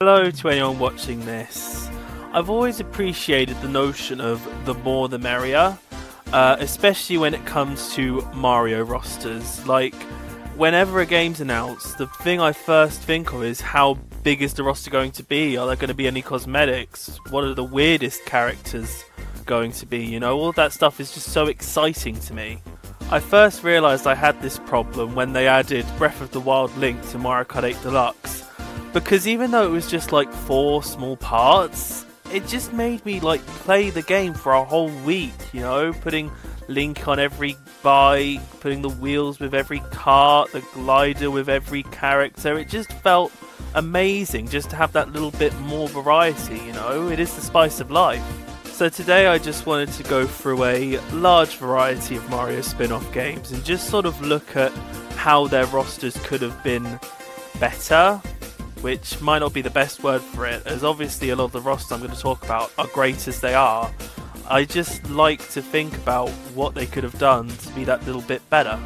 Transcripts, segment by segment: Hello to anyone watching this. I've always appreciated the notion of the more the merrier, especially when it comes to Mario rosters. Like, whenever a game's announced, the thing I first think of is how big is the roster going to be? Are there going to be any cosmetics? What are the weirdest characters going to be? You know, all that stuff is just so exciting to me. I first realised I had this problem when they added Breath of the Wild Link to Mario Kart 8 Deluxe. Because even though it was just like 4 small parts, it just made me like play the game for a whole week, you know, putting Link on every bike, putting the wheels with every cart, the glider with every character. It just felt amazing just to have that little bit more variety, you know, it is the spice of life. So today I just wanted to go through a large variety of Mario spin-off games and just sort of look at how their rosters could have been better. Which might not be the best word for it, as obviously a lot of the rosters I'm going to talk about are great as they are. I just like to think about what they could have done to be that little bit better.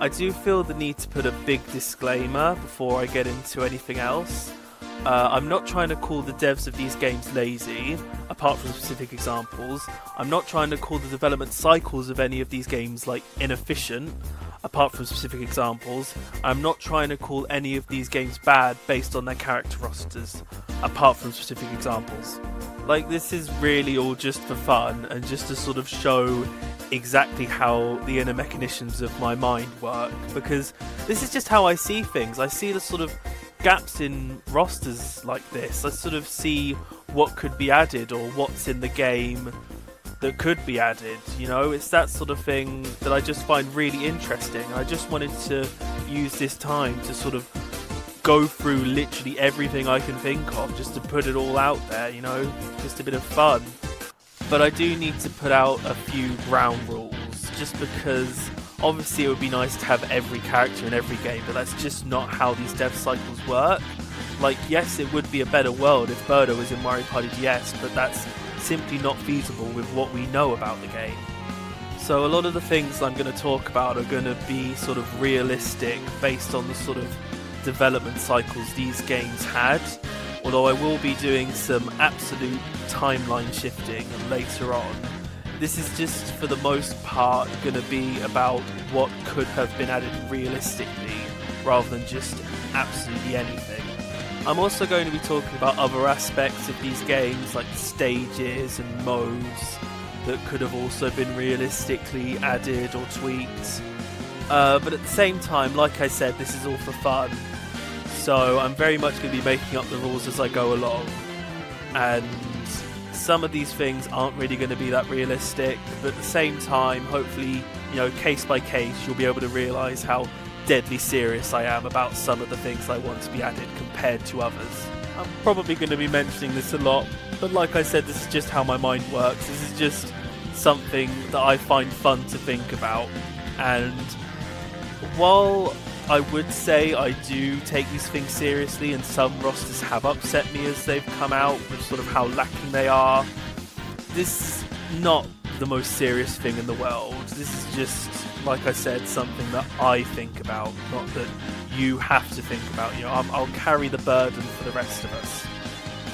I do feel the need to put a big disclaimer before I get into anything else. I'm not trying to call the devs of these games lazy, apart from specific examples. I'm not trying to call the development cycles of any of these games like inefficient, apart from specific examples. I'm not trying to call any of these games bad based on their character rosters, apart from specific examples. Like, this is really all just for fun and just to sort of show exactly how the inner mechanisms of my mind work, because this is just how I see things. I see the sort of gaps in rosters like this. I sort of see what could be added or what's in the game that could be added, you know, it's that sort of thing that I just find really interesting. I just wanted to use this time to sort of go through literally everything I can think of, just to put it all out there, you know, just a bit of fun. But I do need to put out a few ground rules, just because obviously it would be nice to have every character in every game, but that's just not how these dev cycles work. Like, yes, it would be a better world if Birdo was in Mario Party DS, but that's simply not feasible with what we know about the game. So a lot of the things I'm going to talk about are going to be sort of realistic based on the sort of development cycles these games had, although I will be doing some absolute timeline shifting later on. This is just for the most part going to be about what could have been added realistically rather than just absolutely anything. I'm also going to be talking about other aspects of these games, like stages and modes that could have also been realistically added or tweaked. But at the same time, like I said, this is all for fun. So I'm very much going to be making up the rules as I go along. And some of these things aren't really going to be that realistic, but at the same time, hopefully, you know, case by case, you'll be able to realise how deadly serious I am about some of the things I want to be added compared to others. I'm probably going to be mentioning this a lot, but like I said, this is just how my mind works. This is just something that I find fun to think about. And while I would say I do take these things seriously, and some rosters have upset me as they've come out with sort of how lacking they are, this is not the most serious thing in the world. This is just, like I said, something that I think about, not that you have to think about. You know, I'll carry the burden for the rest of us.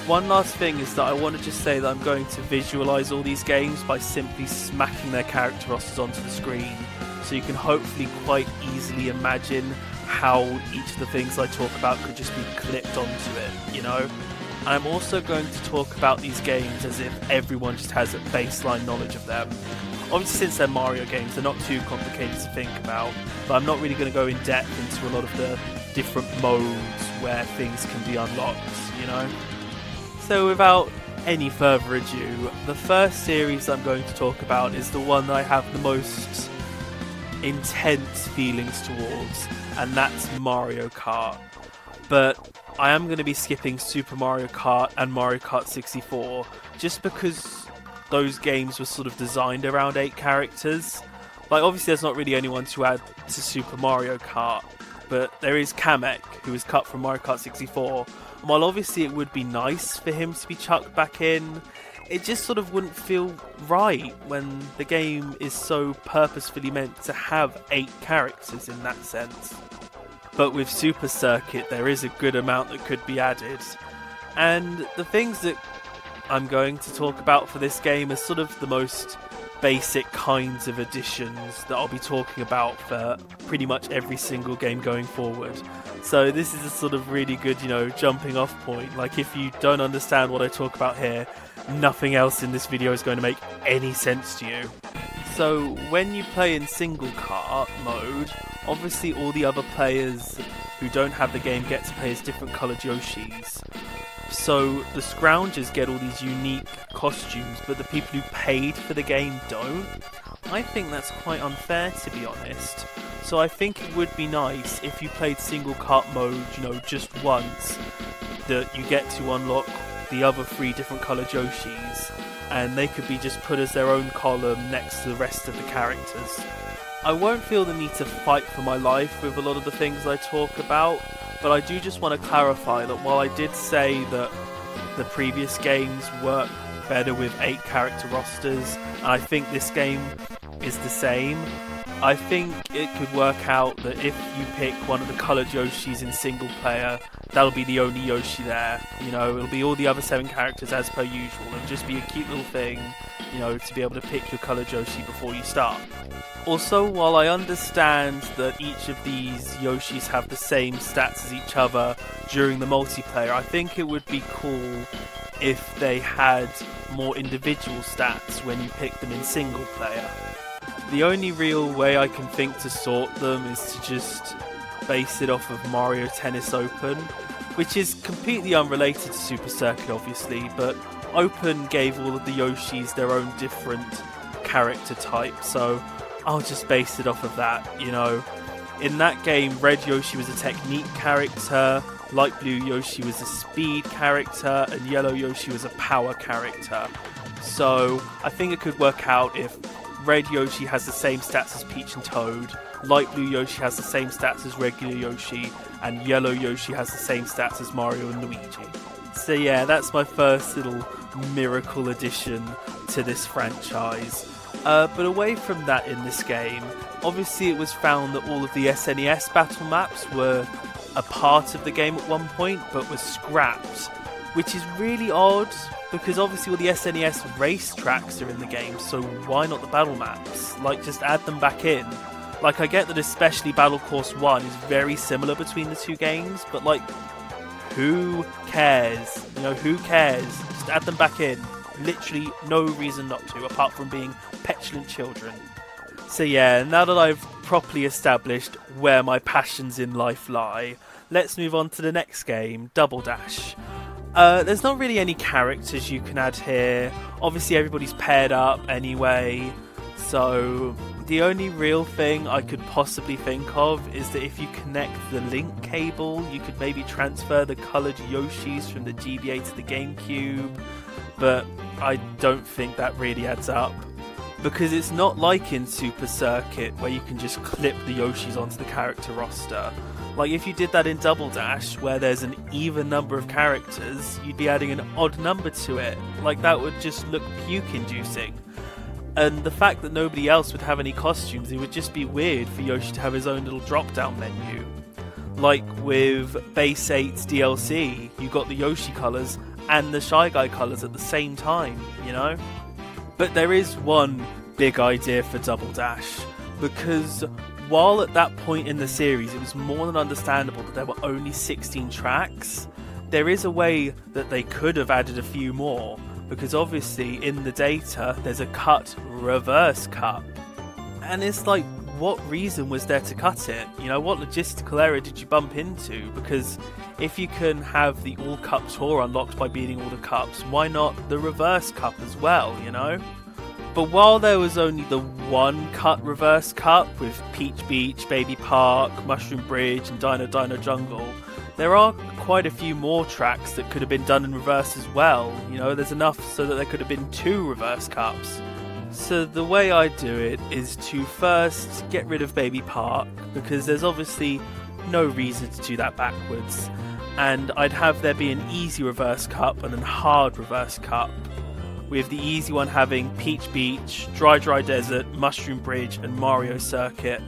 One last thing is that I want to just say that I'm going to visualise all these games by simply smacking their character rosters onto the screen, so you can hopefully quite easily imagine how each of the things I talk about could just be clipped onto it, you know? I'm also going to talk about these games as if everyone just has a baseline knowledge of them. Obviously, since they're Mario games, they're not too complicated to think about, but I'm not really going to go in depth into a lot of the different modes where things can be unlocked, you know? So without any further ado, the first series I'm going to talk about is the one that I have the most intense feelings towards, and that's Mario Kart. But I am going to be skipping Super Mario Kart and Mario Kart 64, just because those games were sort of designed around 8 characters. Like, obviously there's not really anyone to add to Super Mario Kart, but there is Kamek, who is cut from Mario Kart 64. And while obviously it would be nice for him to be chucked back in, it just sort of wouldn't feel right when the game is so purposefully meant to have 8 characters in that sense. But with Super Circuit, there is a good amount that could be added. And the things that I'm going to talk about for this game are sort of the most basic kinds of additions that I'll be talking about for pretty much every single game going forward. So this is a sort of really good, you know, jumping off point. Like, if you don't understand what I talk about here, nothing else in this video is going to make any sense to you. So when you play in single car mode, obviously all the other players who don't have the game get to play as different coloured Yoshis. So the scroungers get all these unique costumes, but the people who paid for the game don't. I think that's quite unfair, to be honest. So I think it would be nice if you played single kart mode, you know, just once, that you get to unlock the other three different coloured Yoshis, and they could be just put as their own column next to the rest of the characters. I won't feel the need to fight for my life with a lot of the things I talk about, but I do just want to clarify that while I did say that the previous games work better with 8 character rosters, and I think this game is the same, I think it could work out that if you pick one of the coloured Yoshis in single player, that'll be the only Yoshi there. You know, it'll be all the other 7 characters as per usual. It'll just be a cute little thing, you know, to be able to pick your coloured Yoshi before you start. Also, while I understand that each of these Yoshis have the same stats as each other during the multiplayer, I think it would be cool if they had more individual stats when you pick them in single player. The only real way I can think to sort them is to just base it off of Mario Tennis Open, which is completely unrelated to Super Circuit obviously, but Open gave all of the Yoshis their own different character type, so I'll just base it off of that, you know. In that game, Red Yoshi was a technique character, Light Blue Yoshi was a speed character, and Yellow Yoshi was a power character. So I think it could work out if Red Yoshi has the same stats as Peach and Toad, Light Blue Yoshi has the same stats as regular Yoshi, and Yellow Yoshi has the same stats as Mario and Luigi. So yeah, that's my first little miracle addition to this franchise. But away from that in this game, obviously it was found that all of the SNES battle maps were a part of the game at one point, but were scrapped, which is really odd, because obviously all the SNES race tracks are in the game, so why not the battle maps? Like, just add them back in. Like, I get that especially Battle Course 1 is very similar between the two games, but like, who cares? You know, who cares? Just add them back in. Literally no reason not to, apart from being petulant children. So yeah, now that I've properly established where my passions in life lie, let's move on to the next game, Double Dash. There's not really any characters you can add here. Obviously everybody's paired up anyway, so the only real thing I could possibly think of is that if you connect the link cable, you could maybe transfer the coloured Yoshis from the GBA to the GameCube, but I don't think that really adds up, because it's not like in Super Circuit where you can just clip the Yoshis onto the character roster. Like, if you did that in Double Dash, where there's an even number of characters, you'd be adding an odd number to it. Like, that would just look puke-inducing. And the fact that nobody else would have any costumes, it would just be weird for Yoshi to have his own little drop-down menu. Like with Base 8's DLC, you got the Yoshi colours and the Shy Guy colours at the same time, you know? But there is one big idea for Double Dash, because while at that point in the series it was more than understandable that there were only 16 tracks, there is a way that they could have added a few more, because obviously in the data there's a cut reverse cut, and it's like, what reason was there to cut it? You know, what logistical error did you bump into? Because if you can have the all cup tour unlocked by beating all the cups, why not the reverse cup as well, you know? But while there was only the one cut reverse cup with Peach Beach, Baby Park, Mushroom Bridge and Dino Dino Jungle, there are quite a few more tracks that could have been done in reverse as well. You know, there's enough so that there could have been 2 reverse cups. So the way I do it is to first get rid of Baby Park, because there's obviously no reason to do that backwards, and I'd have there be an easy reverse cup and then hard reverse cup, with the easy one having Peach Beach, Dry Dry Desert, Mushroom Bridge and Mario Circuit,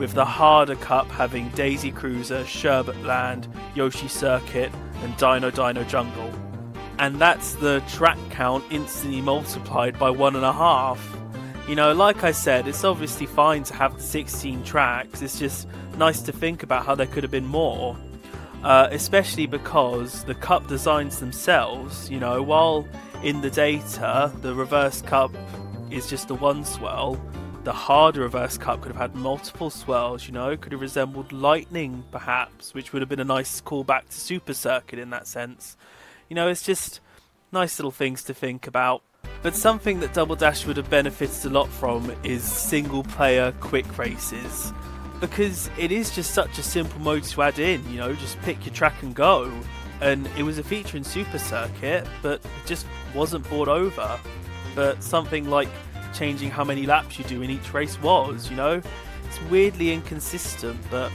with the harder cup having Daisy Cruiser, Sherbet Land, Yoshi Circuit and Dino Dino Jungle. and that's the track count instantly multiplied by 1.5. You know, like I said, it's obviously fine to have the 16 tracks, it's just nice to think about how there could have been more. Especially because the cup designs themselves, you know, while in the data the reverse cup is just the one swirl, the harder reverse cup could have had multiple swirls, you know, could have resembled lightning perhaps, which would have been a nice callback to Super Circuit in that sense. You know, it's just nice little things to think about. But something that Double Dash would have benefited a lot from is single player quick races, because it is just such a simple mode to add in, you know, just pick your track and go. And it was a feature in Super Circuit, but it just wasn't brought over. But something like changing how many laps you do in each race was, you know, it's weirdly inconsistent, but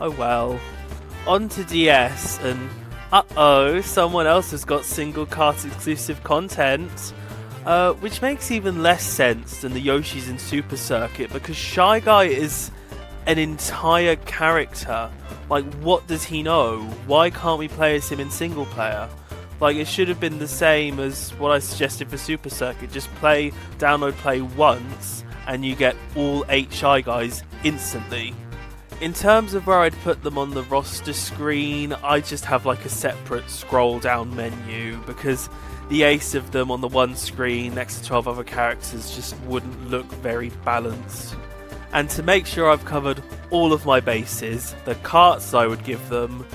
oh well. On to DS, and uh-oh, someone else has got single kart exclusive content. Which makes even less sense than the Yoshis in Super Circuit, because Shy Guy is an entire character. Like, what does he know? Why can't we play as him in single player? Like, it should have been the same as what I suggested for Super Circuit. Just play, download play once, and you get all 8 Shy Guys instantly. In terms of where I'd put them on the roster screen, I just have like a separate scroll down menu, because the ace of them on the one screen next to 12 other characters just wouldn't look very balanced. And to make sure I've covered all of my bases, the carts I would give them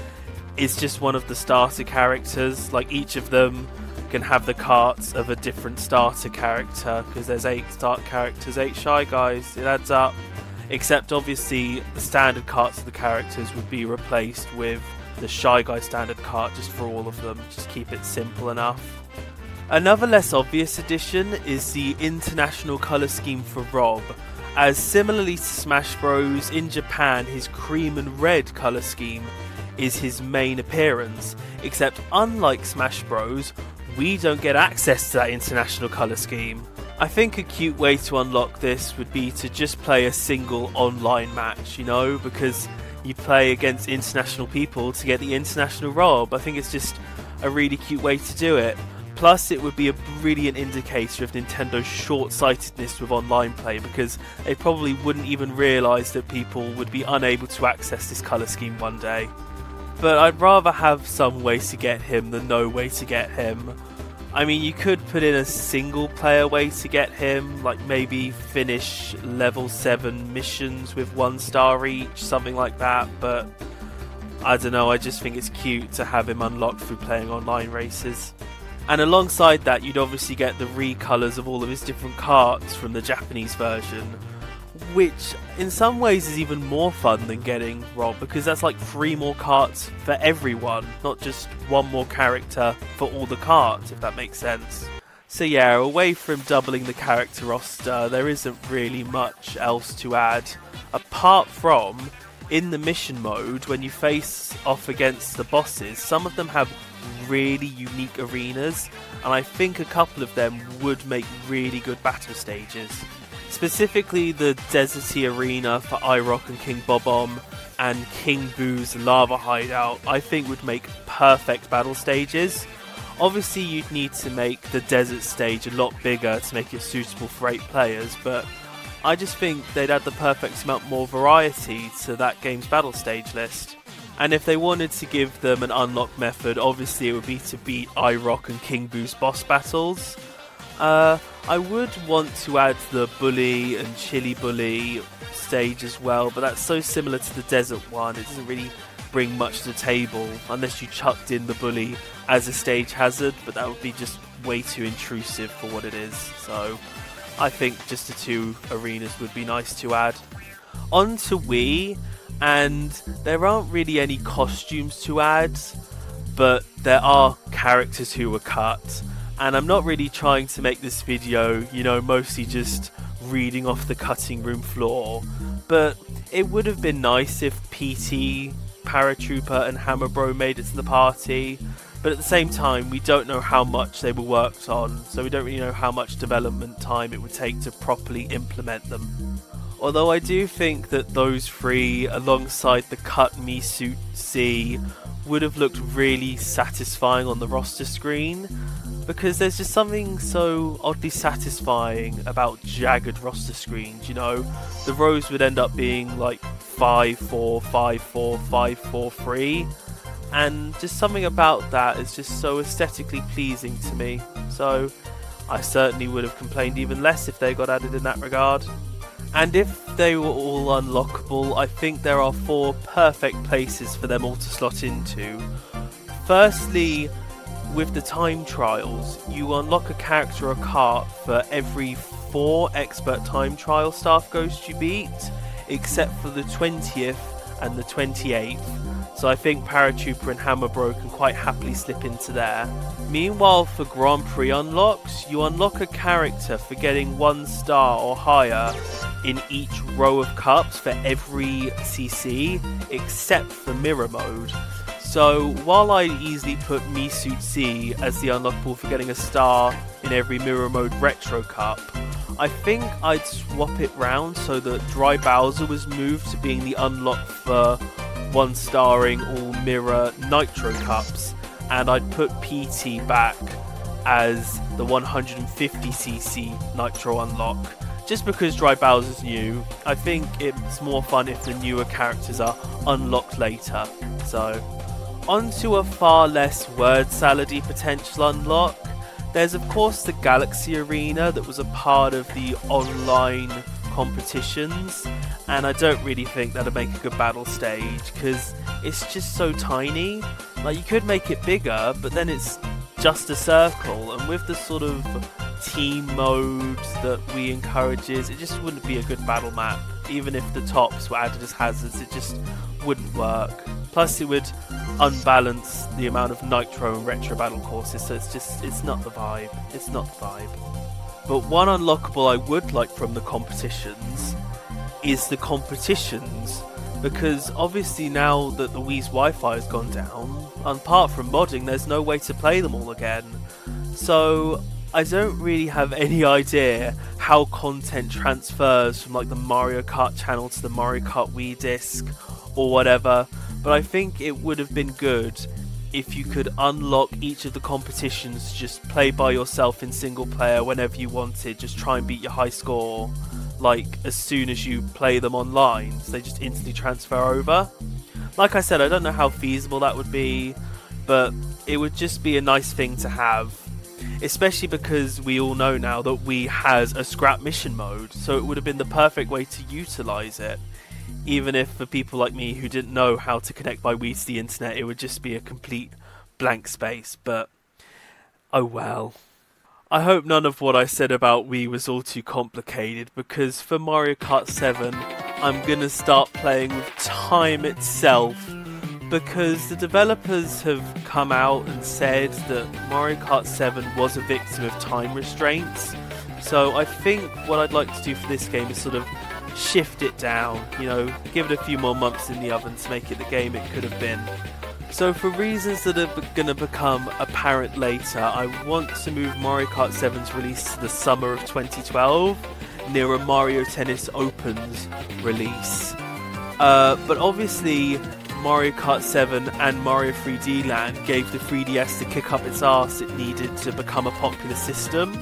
is just one of the starter characters. Like, each of them can have the carts of a different starter character, because there's 8 start characters, 8 Shy Guys, it adds up. Except obviously the standard carts of the characters would be replaced with the Shy Guy standard cart just for all of them, just keep it simple enough. Another less obvious addition is the international colour scheme for Rob, as similarly to Smash Bros, in Japan his cream and red colour scheme is his main appearance, except unlike Smash Bros, we don't get access to that international colour scheme. I think a cute way to unlock this would be to just play a single online match, you know, because you play against international people to get the international Rob. I think it's just a really cute way to do it. Plus, it would be a brilliant indicator of Nintendo's short-sightedness with online play, because they probably wouldn't even realise that people would be unable to access this colour scheme one day. But I'd rather have some way to get him than no way to get him. I mean, you could put in a single-player way to get him, like maybe finish level 7 missions with 1 star each, something like that, but I don't know, I just think it's cute to have him unlocked through playing online races. And alongside that, you'd obviously get the recolours of all of his different carts from the Japanese version, which in some ways is even more fun than getting Rob, because that's like 3 more carts for everyone, not just 1 more character for all the carts, if that makes sense. So yeah, away from doubling the character roster, there isn't really much else to add, apart from in the mission mode, when you face off against the bosses, some of them have really unique arenas, and I think a couple of them would make really good battle stages. Specifically the deserty arena for Irock and King Bob-Omb, and King Boo's lava hideout, I think would make perfect battle stages. Obviously you'd need to make the desert stage a lot bigger to make it suitable for 8 players, but I just think they'd add the perfect amount more variety to that game's battle stage list. And if they wanted to give them an unlock method, obviously it would be to beat Irock and King Boo's boss battles. I would want to add the Bully and Chili Bully stage as well, but that's so similar to the desert one, it doesn't really bring much to the table, unless you chucked in the Bully as a stage hazard, but that would be just way too intrusive for what it is, so I think just the 2 arenas would be nice to add. On to Wii, and there aren't really any costumes to add, but there are characters who were cut. And I'm not really trying to make this video, you know, mostly just reading off the cutting room floor, but it would have been nice if PT, Paratrooper and Hammer Bro made it to the party, but at the same time we don't know how much they were worked on, so we don't really know how much development time it would take to properly implement them. Although I do think that those three, alongside the cut Misu C, would have looked really satisfying on the roster screen, because there's just something so oddly satisfying about jagged roster screens, you know? The rows would end up being like 5-4, 5-4, 5-4, 3, and just something about that is just so aesthetically pleasing to me, so I certainly would have complained even less if they got added in that regard. And if they were all unlockable, I think there are four perfect places for them all to slot into. Firstly, with the time trials, you unlock a character or cart for every 4 expert time trial staff ghosts you beat, except for the 20th and the 28th, so I think Paratrooper and Hammerbro can quite happily slip into there. Meanwhile, for Grand Prix unlocks, you unlock a character for getting 1 star or higher in each row of cups for every CC, except for mirror mode. So while I easily put Misu C as the unlockable for getting a star in every mirror mode retro cup, I think I'd swap it round so that Dry Bowser was moved to being the unlock for 1-starring all mirror nitro cups, and I'd put PT back as the 150cc nitro unlock. Just because Dry Bowser's new, I think it's more fun if the newer characters are unlocked later. So, onto a far less word salad-y potential unlock. There's of course the Galaxy Arena that was a part of the online competitions, and I don't really think that'd make a good battle stage because it's just so tiny. Like, you could make it bigger, but then it's just a circle, and with the sort of team mode that Wii encourages, it just wouldn't be a good battle map. Even if the tops were added as hazards, it just wouldn't work. Plus, it would unbalance the amount of nitro and retro battle courses, so it's not the vibe. It's not the vibe. But one unlockable I would like from the competitions is the competitions, because obviously now that the Wii's Wi-Fi has gone down, apart from modding, there's no way to play them all again. So I don't really have any idea how content transfers from like the Mario Kart channel to the Mario Kart Wii disc or whatever, but I think it would have been good if you could unlock each of the competitions to just play by yourself in single player whenever you wanted, just try and beat your high score, like as soon as you play them online, so they just instantly transfer over. Like I said, I don't know how feasible that would be, but it would just be a nice thing to have. Especially because we all know now that Wii has a scrap mission mode, so it would have been the perfect way to utilise it. Even if for people like me who didn't know how to connect my Wii to the internet, it would just be a complete blank space, but oh well. I hope none of what I said about Wii was all too complicated, because for Mario Kart 7, I'm gonna start playing with time itself, because the developers have come out and said that Mario Kart 7 was a victim of time restraints. So I think what I'd like to do for this game is sort of shift it down, you know, give it a few more months in the oven to make it the game it could have been. So for reasons that are going to become apparent later, I want to move Mario Kart 7's release to the summer of 2012, near a Mario Tennis Open's release. But obviously, Mario Kart 7 and Mario 3D Land gave the 3DS the kick up its arse it needed to become a popular system.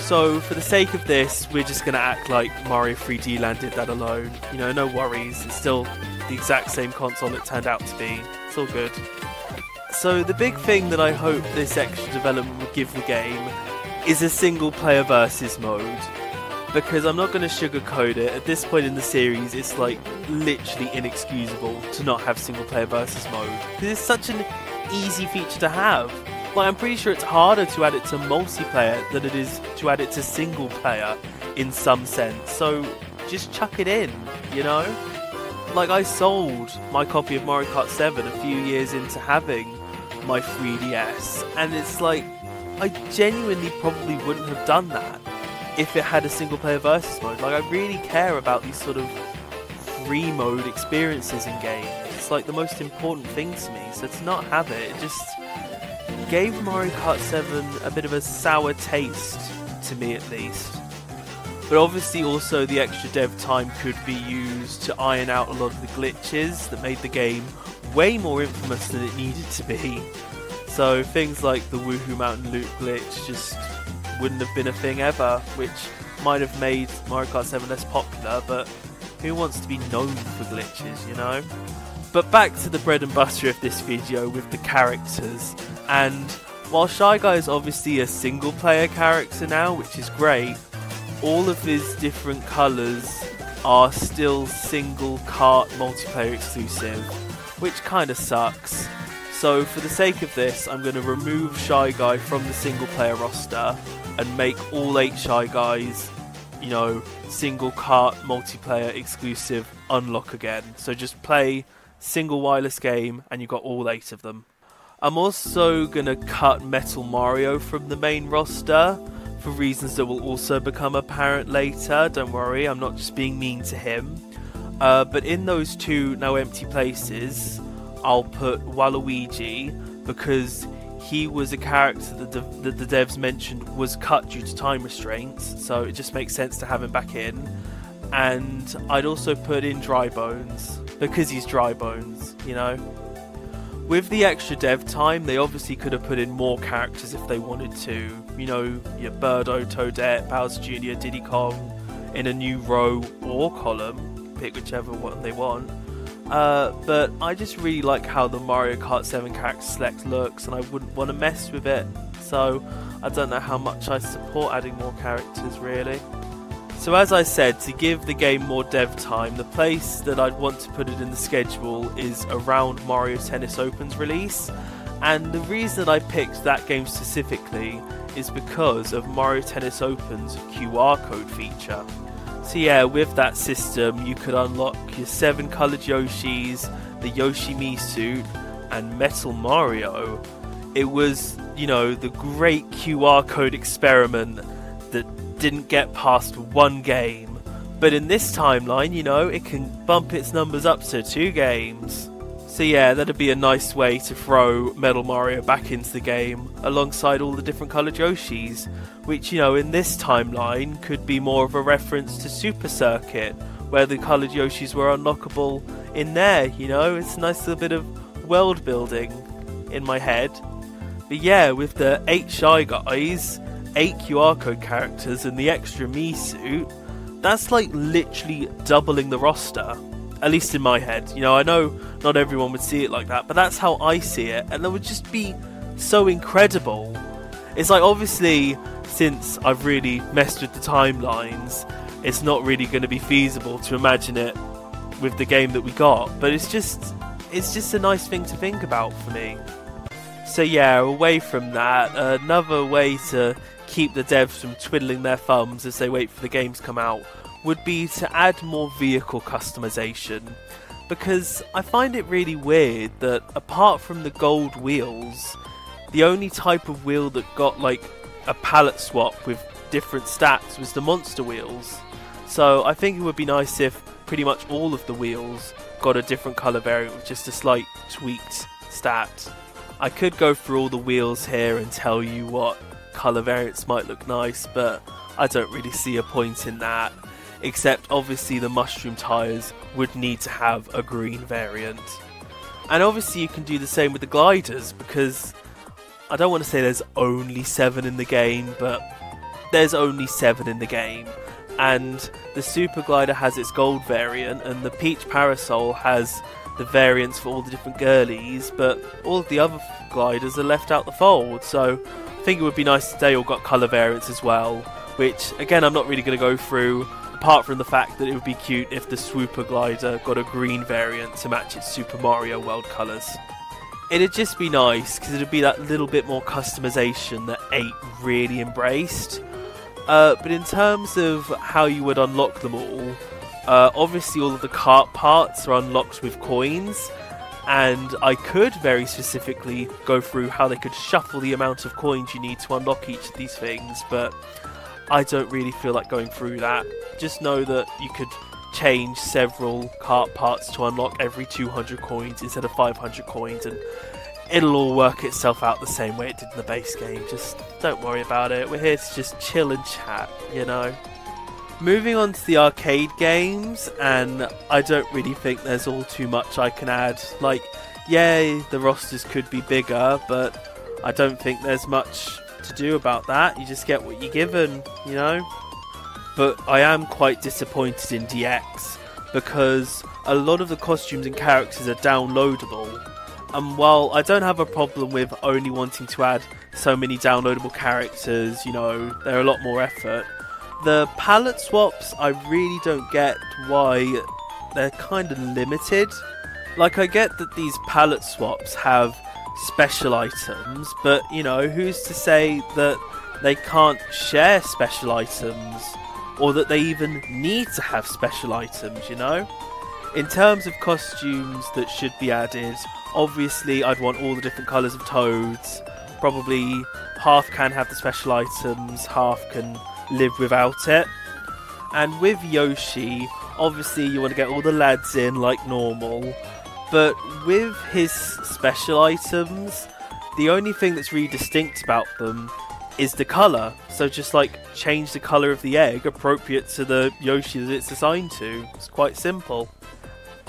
So for the sake of this, we're just going to act like Mario 3D Land did that alone. You know, no worries, it's still the exact same console it turned out to be. It's all good. So the big thing that I hope this extra development would give the game is a single player versus mode. Because I'm not going to sugarcoat it, at this point in the series it's like literally inexcusable to not have single player versus mode. Because it's such an easy feature to have. Like, I'm pretty sure it's harder to add it to multiplayer than it is to add it to single player in some sense. So just chuck it in, you know? Like, I sold my copy of Mario Kart 7 a few years into having my 3DS, and it's like, I genuinely probably wouldn't have done that if it had a single player versus mode. Like, I really care about these sort of free mode experiences in games. It's like the most important thing to me, so to not have it, it just gave Mario Kart 7 a bit of a sour taste, to me at least. But obviously also the extra dev time could be used to iron out a lot of the glitches that made the game way more infamous than it needed to be. So things like the Woohoo Mountain Loop glitch just wouldn't have been a thing ever, which might have made Mario Kart 7 less popular, but who wants to be known for glitches, you know? But back to the bread and butter of this video with the characters, and while Shy Guy is obviously a single player character now, which is great, all of his different colours are still single kart multiplayer exclusive, which kinda sucks. So for the sake of this, I'm going to remove Shy Guy from the single player roster and make all 8 Shy Guys, you know, single kart multiplayer exclusive unlock again. So just play single wireless game and you've got all 8 of them. I'm also going to cut Metal Mario from the main roster for reasons that will also become apparent later. Don't worry, I'm not just being mean to him. But in those 2 no empty places, I'll put Waluigi, because he was a character that the devs mentioned was cut due to time restraints, so it just makes sense to have him back in. And I'd also put in Dry Bones, because he's Dry Bones, you know. With the extra dev time, they obviously could have put in more characters if they wanted to. You know, your Birdo, Toadette, Bowser Jr., Diddy Kong, in a new row or column, pick whichever one they want. But I just really like how the Mario Kart 7 character select looks, and I wouldn't want to mess with it. So I don't know how much I support adding more characters, really. So as I said, to give the game more dev time, the place that I'd want to put it in the schedule is around Mario Tennis Open's release, and the reason that I picked that game specifically is because of Mario Tennis Open's QR code feature. So yeah, with that system you could unlock your 7 coloured Yoshis, the Yoshi Mii suit, and Metal Mario. It was, you know, the great QR code experiment that didn't get past 1 game, but in this timeline, you know, it can bump its numbers up to 2 games. So yeah, that'd be a nice way to throw Metal Mario back into the game alongside all the different coloured Yoshis, which, you know, in this timeline could be more of a reference to Super Circuit, where the coloured Yoshis were unlockable in there, you know. It's a nice little bit of world building in my head. But yeah, with the 8 Shy Guys, 8 QR code characters and the extra Mii suit, that's like literally doubling the roster, at least in my head. You know, I know not everyone would see it like that, but that's how I see it, and that would just be so incredible. It's like, obviously, since I've really messed with the timelines, it's not really going to be feasible to imagine it with the game that we got, but it's just a nice thing to think about for me. So yeah, away from that, another way to keep the devs from twiddling their thumbs as they wait for the game to come out would be to add more vehicle customization, because I find it really weird that apart from the gold wheels, the only type of wheel that got like a palette swap with different stats was the monster wheels. So I think it would be nice if pretty much all of the wheels got a different colour variant with just a slight tweaked stat. I could go through all the wheels here and tell you what colour variants might look nice, but I don't really see a point in that, except obviously the mushroom tyres would need to have a green variant. And obviously you can do the same with the gliders, because I don't want to say there's only 7 in the game, but there's only 7 in the game, and the super glider has its gold variant, and the peach parasol has the variants for all the different girlies, but all of the other gliders are left out the fold. So I think it would be nice if they all got colour variants as well, which again I'm not really going to go through, apart from the fact that it would be cute if the swooper glider got a green variant to match its Super Mario World colours. It'd just be nice, because it'd be that little bit more customisation that 8 really embraced. But in terms of how you would unlock them all, obviously all of the kart parts are unlocked with coins, and I could very specifically go through how they could shuffle the amount of coins you need to unlock each of these things, but I don't really feel like going through that. Just know that you could change several kart parts to unlock every 200 coins instead of 500 coins, and it'll all work itself out the same way it did in the base game. Just don't worry about it, we're here to just chill and chat, you know. Moving on to the arcade games, and I don't really think there's all too much I can add. Like, yay, the rosters could be bigger, but I don't think there's much to do about that. You just get what you're given, you know? But I am quite disappointed in DX, because a lot of the costumes and characters are downloadable. And while I don't have a problem with only wanting to add so many downloadable characters, you know, they're a lot more effort. The palette swaps, I really don't get why they're kind of limited. Like, I get that these palette swaps have special items, but, you know, who's to say that they can't share special items, or that they even need to have special items, you know? In terms of costumes that should be added, obviously I'd want all the different colours of Toads. Probably half can have the special items, half can live without it. And with Yoshi, obviously you want to get all the lads in like normal, but with his special items, the only thing that's really distinct about them is the colour. So just like change the colour of the egg appropriate to the Yoshi that it's assigned to. It's quite simple.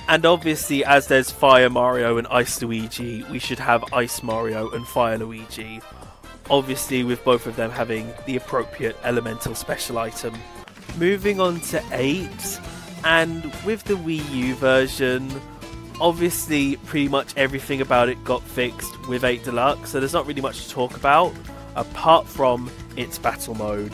And obviously, as there's Fire Mario and Ice Luigi, we should have Ice Mario and Fire Luigi. Obviously, with both of them having the appropriate elemental special item. Moving on to 8, and with the Wii U version, obviously pretty much everything about it got fixed with 8 Deluxe, so there's not really much to talk about, apart from its battle mode.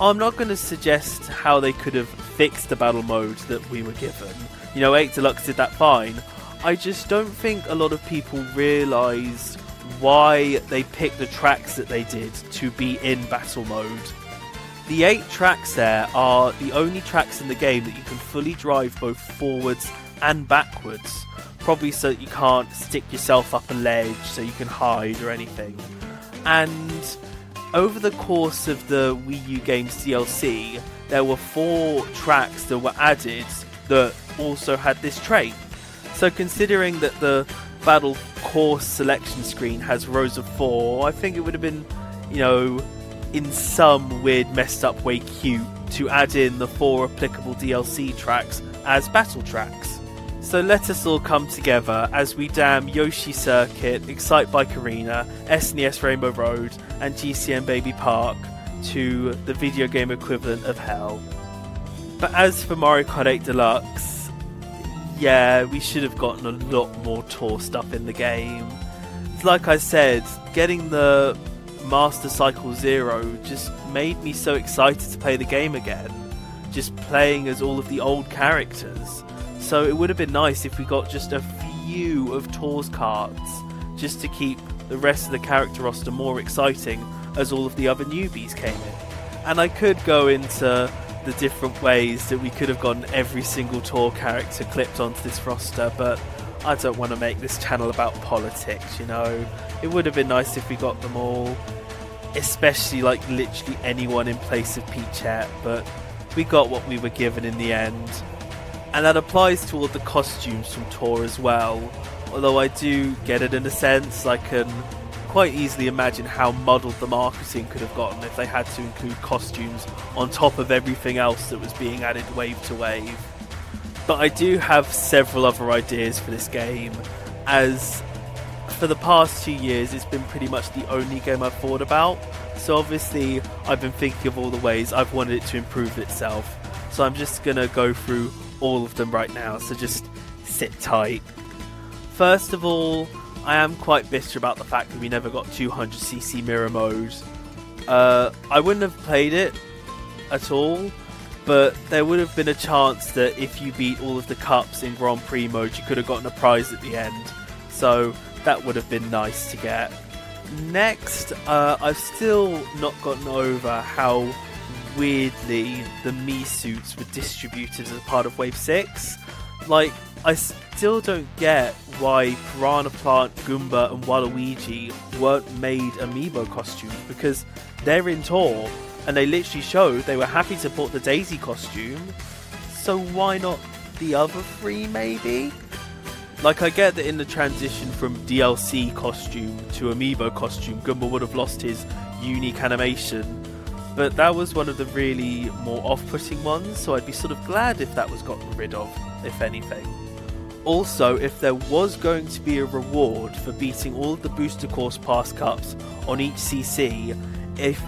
I'm not going to suggest how they could have fixed the battle mode that we were given. You know, 8 Deluxe did that fine. I just don't think a lot of people realised why they picked the tracks that they did to be in battle mode. The 8 tracks there are the only tracks in the game that you can fully drive both forwards and backwards, probably so that you can't stick yourself up a ledge so you can hide or anything. And over the course of the Wii U game's DLC, there were 4 tracks that were added that also had this trait. So considering that the battle course selection screen has rows of 4, I think it would have been, you know, in some weird messed up way cute to add in the 4 applicable DLC tracks as battle tracks. So let us all come together as we damn Yoshi Circuit, Excite Bike Arena, SNES Rainbow Road and GCN Baby Park to the video game equivalent of hell. But as for Mario Kart 8 Deluxe, yeah, we should have gotten a lot more tour stuff in the game. Like I said, getting the Master Cycle 0 just made me so excited to play the game again, just playing as all of the old characters. So it would have been nice if we got just a few of Tour's carts, just to keep the rest of the character roster more exciting as all of the other newbies came in. And I could go into the different ways that we could have gotten every single Tour character clipped onto this roster, but I don't want to make this channel about politics, you know. It would have been nice if we got them all, especially like literally anyone in place of Peachette, but we got what we were given in the end. And that applies to all the costumes from Tour as well, although I do get it in a sense. I can quite easily imagine how muddled the marketing could have gotten if they had to include costumes on top of everything else that was being added wave to wave. But I do have several other ideas for this game, as for the past 2 years it's been pretty much the only game I've thought about, so obviously I've been thinking of all the ways I've wanted it to improve itself, so I'm just gonna go through all of them right now, so just sit tight. First of all, I am quite bitter about the fact that we never got 200cc mirror mode. I wouldn't have played it at all, but there would have been a chance that if you beat all of the cups in Grand Prix mode, you could have gotten a prize at the end. So that would have been nice to get. Next, I've still not gotten over how weirdly the Mii suits were distributed as a part of Wave 6. Like, I still don't get why Piranha Plant, Goomba and Waluigi weren't made amiibo costumes, because they're in Tour and they literally showed they were happy to port the Daisy costume, so why not the other 3 maybe? Like, I get that in the transition from DLC costume to amiibo costume, Goomba would have lost his unique animation, But that was one of the really more off-putting ones, so I'd be sort of glad if that was gotten rid of, if anything. Also, if there was going to be a reward for beating all of the Booster Course Pass Cups on each CC,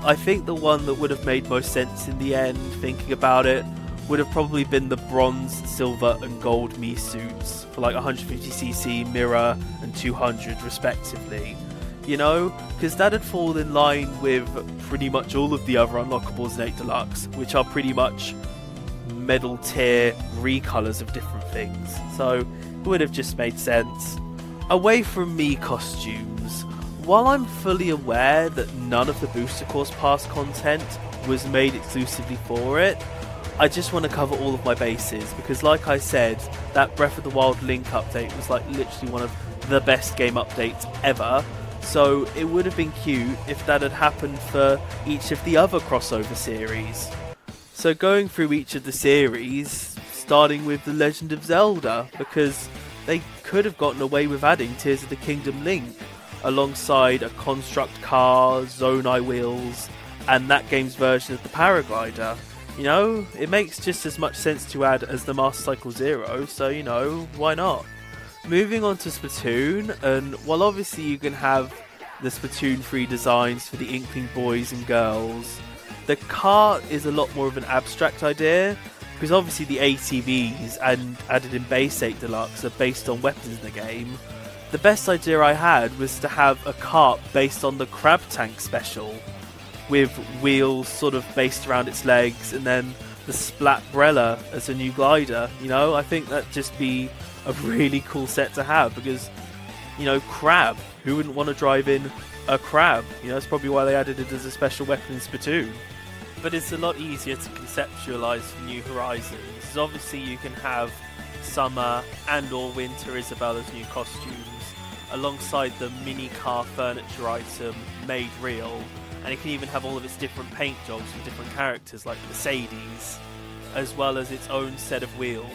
I think the one that would have made most sense in the end, thinking about it, would have probably been the bronze, silver and gold Mii suits for like 150cc, mirror and 200 respectively. You know, because that'd fall in line with pretty much all of the other unlockables in 8 Deluxe, which are pretty much medal tier recolors of different things, so it would have just made sense. Away from Mii costumes, while I'm fully aware that none of the Booster Course Pass content was made exclusively for it, I just want to cover all of my bases, because like I said, that Breath of the Wild Link update was like literally one of the best game updates ever, so it would have been cute if that had happened for each of the other crossover series. So going through each of the series, starting with The Legend of Zelda, because they could have gotten away with adding Tears of the Kingdom Link, alongside a construct car, Zonai wheels, and that game's version of the paraglider. You know, it makes just as much sense to add as the Master Cycle Zero, so you know, why not? Moving on to Splatoon, and while obviously you can have the Splatoon 3 designs for the Inkling boys and girls, the cart is a lot more of an abstract idea, because obviously the ATVs and added in Base 8 Deluxe are based on weapons in the game. The best idea I had was to have a cart based on the Crab Tank special, with wheels sort of based around its legs, and then the Splatbrella as a new glider. You know, I think that'd just be a really cool set to have, because, you know, crab, who wouldn't want to drive in a crab? You know, that's probably why they added it as a special weapon in Splatoon. But it's a lot easier to conceptualise for New Horizons, because obviously you can have summer and or winter Isabella's new costumes, alongside the mini car furniture item made real, and it can even have all of its different paint jobs for different characters like Mercedes, as well as its own set of wheels.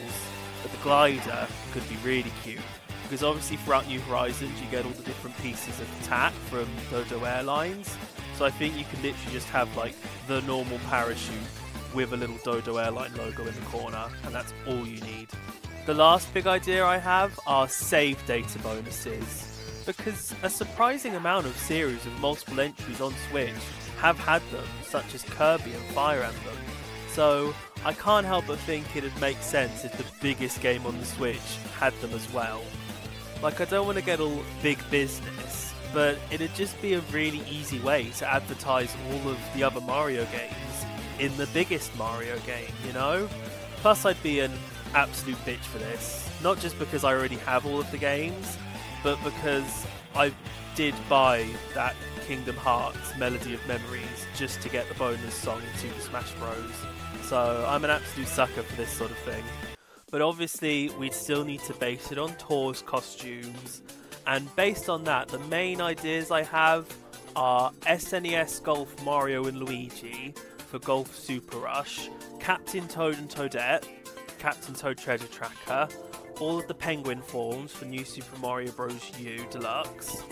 But the glider could be really cute, because obviously throughout New Horizons you get all the different pieces of TAT from Dodo Airlines, so I think you could literally just have like the normal parachute with a little Dodo Airline logo in the corner, and that's all you need. The last big idea I have are save data bonuses, because a surprising amount of series with multiple entries on Switch have had them, such as Kirby and Fire Emblem, so I can't help but think it'd make sense if the biggest game on the Switch had them as well. Like, I don't want to get all big business, but it'd just be a really easy way to advertise all of the other Mario games in the biggest Mario game, you know? Plus I'd be an absolute bitch for this, not just because I already have all of the games, but because I did buy that Kingdom Hearts Melody of Memories just to get the bonus song in Super Smash Bros. So I'm an absolute sucker for this sort of thing. But obviously we'd still need to base it on Tour's costumes, and based on that the main ideas I have are SNES Golf Mario and Luigi for Golf Super Rush, Captain Toad and Toadette, Captain Toad Treasure Tracker, all of the Penguin forms for New Super Mario Bros. U Deluxe,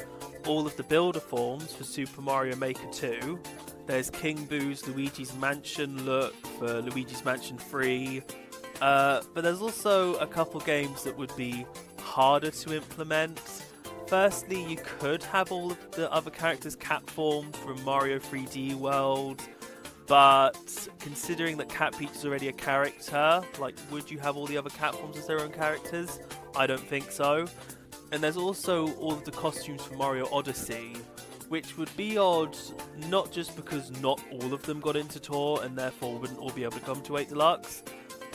all of the Builder forms for Super Mario Maker 2, there's King Boo's Luigi's Mansion look for Luigi's Mansion 3, but there's also a couple games that would be harder to implement. Firstly, you could have all of the other characters' cat forms from Mario 3D World, but considering that Cat Peach is already a character, like, would you have all the other cat forms as their own characters? I don't think so. And there's also all of the costumes from Mario Odyssey, which would be odd, not just because not all of them got into Tour and therefore wouldn't all be able to come to 8 Deluxe,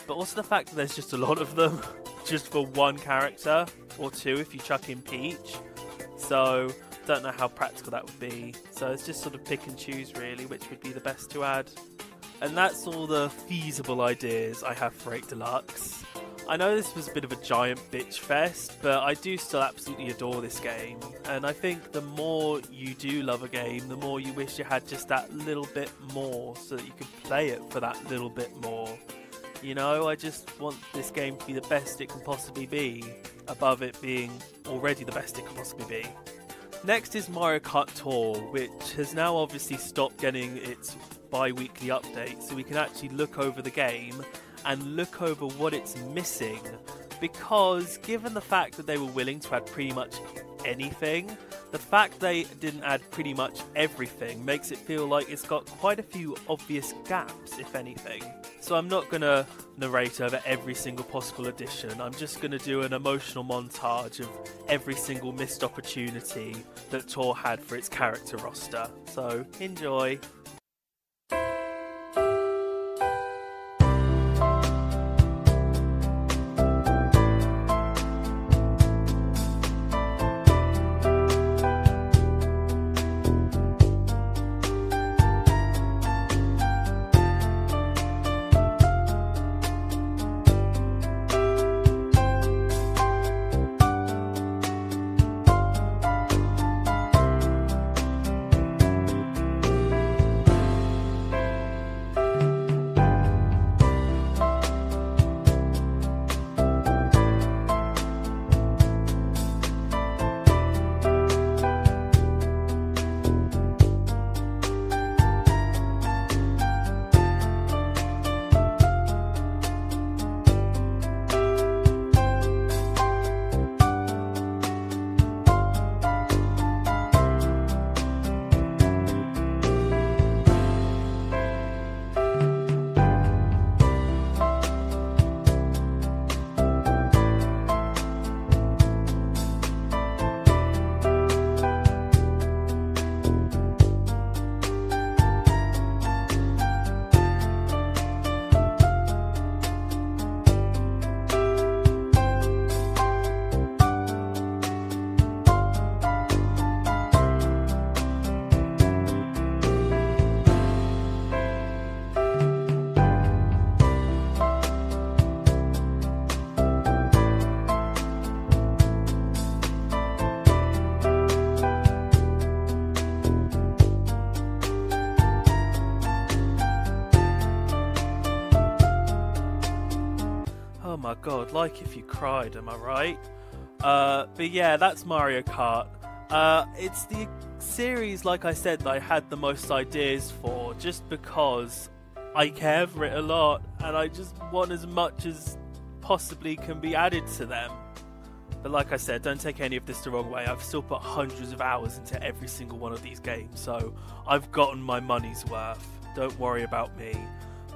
but also the fact that there's just a lot of them, just for one character, or two if you chuck in Peach. So don't know how practical that would be, so it's just sort of pick and choose really which would be the best to add. And that's all the feasible ideas I have for 8 Deluxe. I know this was a bit of a giant bitch fest, but I do still absolutely adore this game, and I think the more you do love a game, the more you wish you had just that little bit more so that you could play it for that little bit more. You know, I just want this game to be the best it can possibly be, above it being already the best it can possibly be. Next is Mario Kart Tour, which has now obviously stopped getting its bi-weekly update, so we can actually look over the game and look over what it's missing, because given the fact that they were willing to add pretty much anything, the fact they didn't add pretty much everything makes it feel like it's got quite a few obvious gaps, if anything. So I'm not going to narrate over every single possible addition, I'm just going to do an emotional montage of every single missed opportunity that Tour had for its character roster. So enjoy! My god, like if you cried, am I right? But yeah, that's Mario Kart. It's the series, like I said, that I had the most ideas for, just because I care for it a lot and I just want as much as possibly can be added to them. But like I said, don't take any of this the wrong way, I've still put hundreds of hours into every single one of these games, so I've gotten my money's worth, don't worry about me.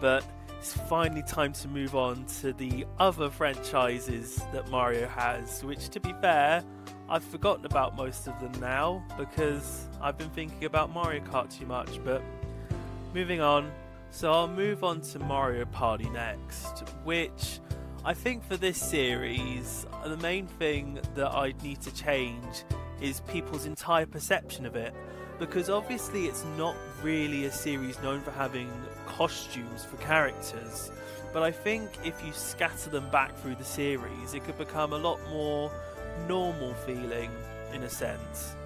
But it's finally time to move on to the other franchises that Mario has, which, to be fair, I've forgotten about most of them now because I've been thinking about Mario Kart too much. But moving on, so I'll move on to Mario Party next, which I think for this series the main thing that I need to change is people's entire perception of it, because obviously it's not really a series known for having costumes for characters, but I think if you scatter them back through the series it could become a lot more normal feeling in a sense.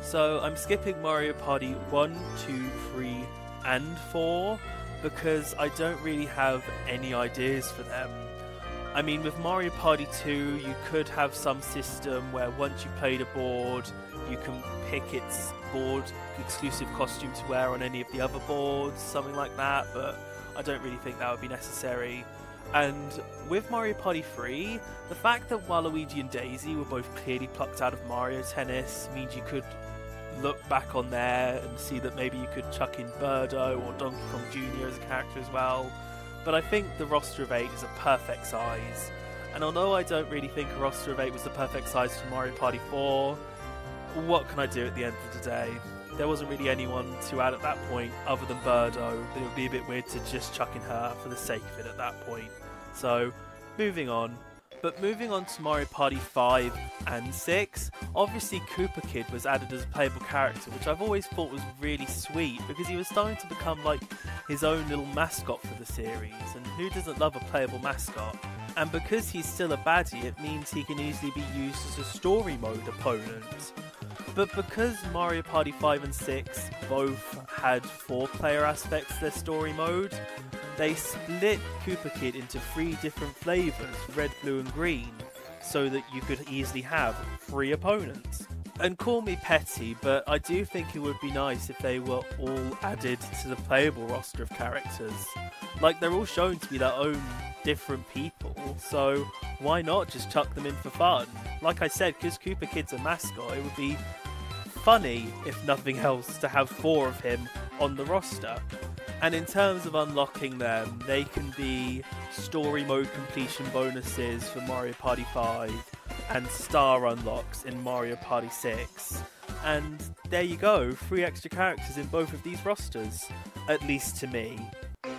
So I'm skipping Mario Party 1, 2, 3 and 4 because I don't really have any ideas for them. I mean, with Mario Party 2 you could have some system where once you played a board you can pick its board exclusive costume to wear on any of the other boards, something like that, but I don't really think that would be necessary. And with Mario Party 3, the fact that Waluigi and Daisy were both clearly plucked out of Mario Tennis means you could look back on there and see that maybe you could chuck in Birdo or Donkey Kong Jr. as a character as well, but I think the roster of 8 is a perfect size. And although I don't really think a roster of 8 was the perfect size for Mario Party 4, what can I do at the end of the day? There wasn't really anyone to add at that point other than Birdo, but it would be a bit weird to just chuck in her for the sake of it at that point. So, moving on. But moving on to Mario Party 5 and 6, obviously Koopa Kid was added as a playable character, which I've always thought was really sweet because he was starting to become like his own little mascot for the series, and who doesn't love a playable mascot? And because he's still a baddie, it means he can easily be used as a story mode opponent. But because Mario Party 5 and 6 both had 4-player aspects to their story mode, they split Koopa Kid into 3 different flavours, red, blue and green, so that you could easily have 3 opponents. and call me petty, but I do think it would be nice if they were all added to the playable roster of characters. Like, they're all shown to be their own different people, so why not just chuck them in for fun? Like I said, because Koopa Kid's a mascot, it would be funny, if nothing else, to have four of him on the roster. And in terms of unlocking them, they can be story mode completion bonuses for Mario Party 5 and star unlocks in Mario Party 6. And there you go, 3 extra characters in both of these rosters, at least to me.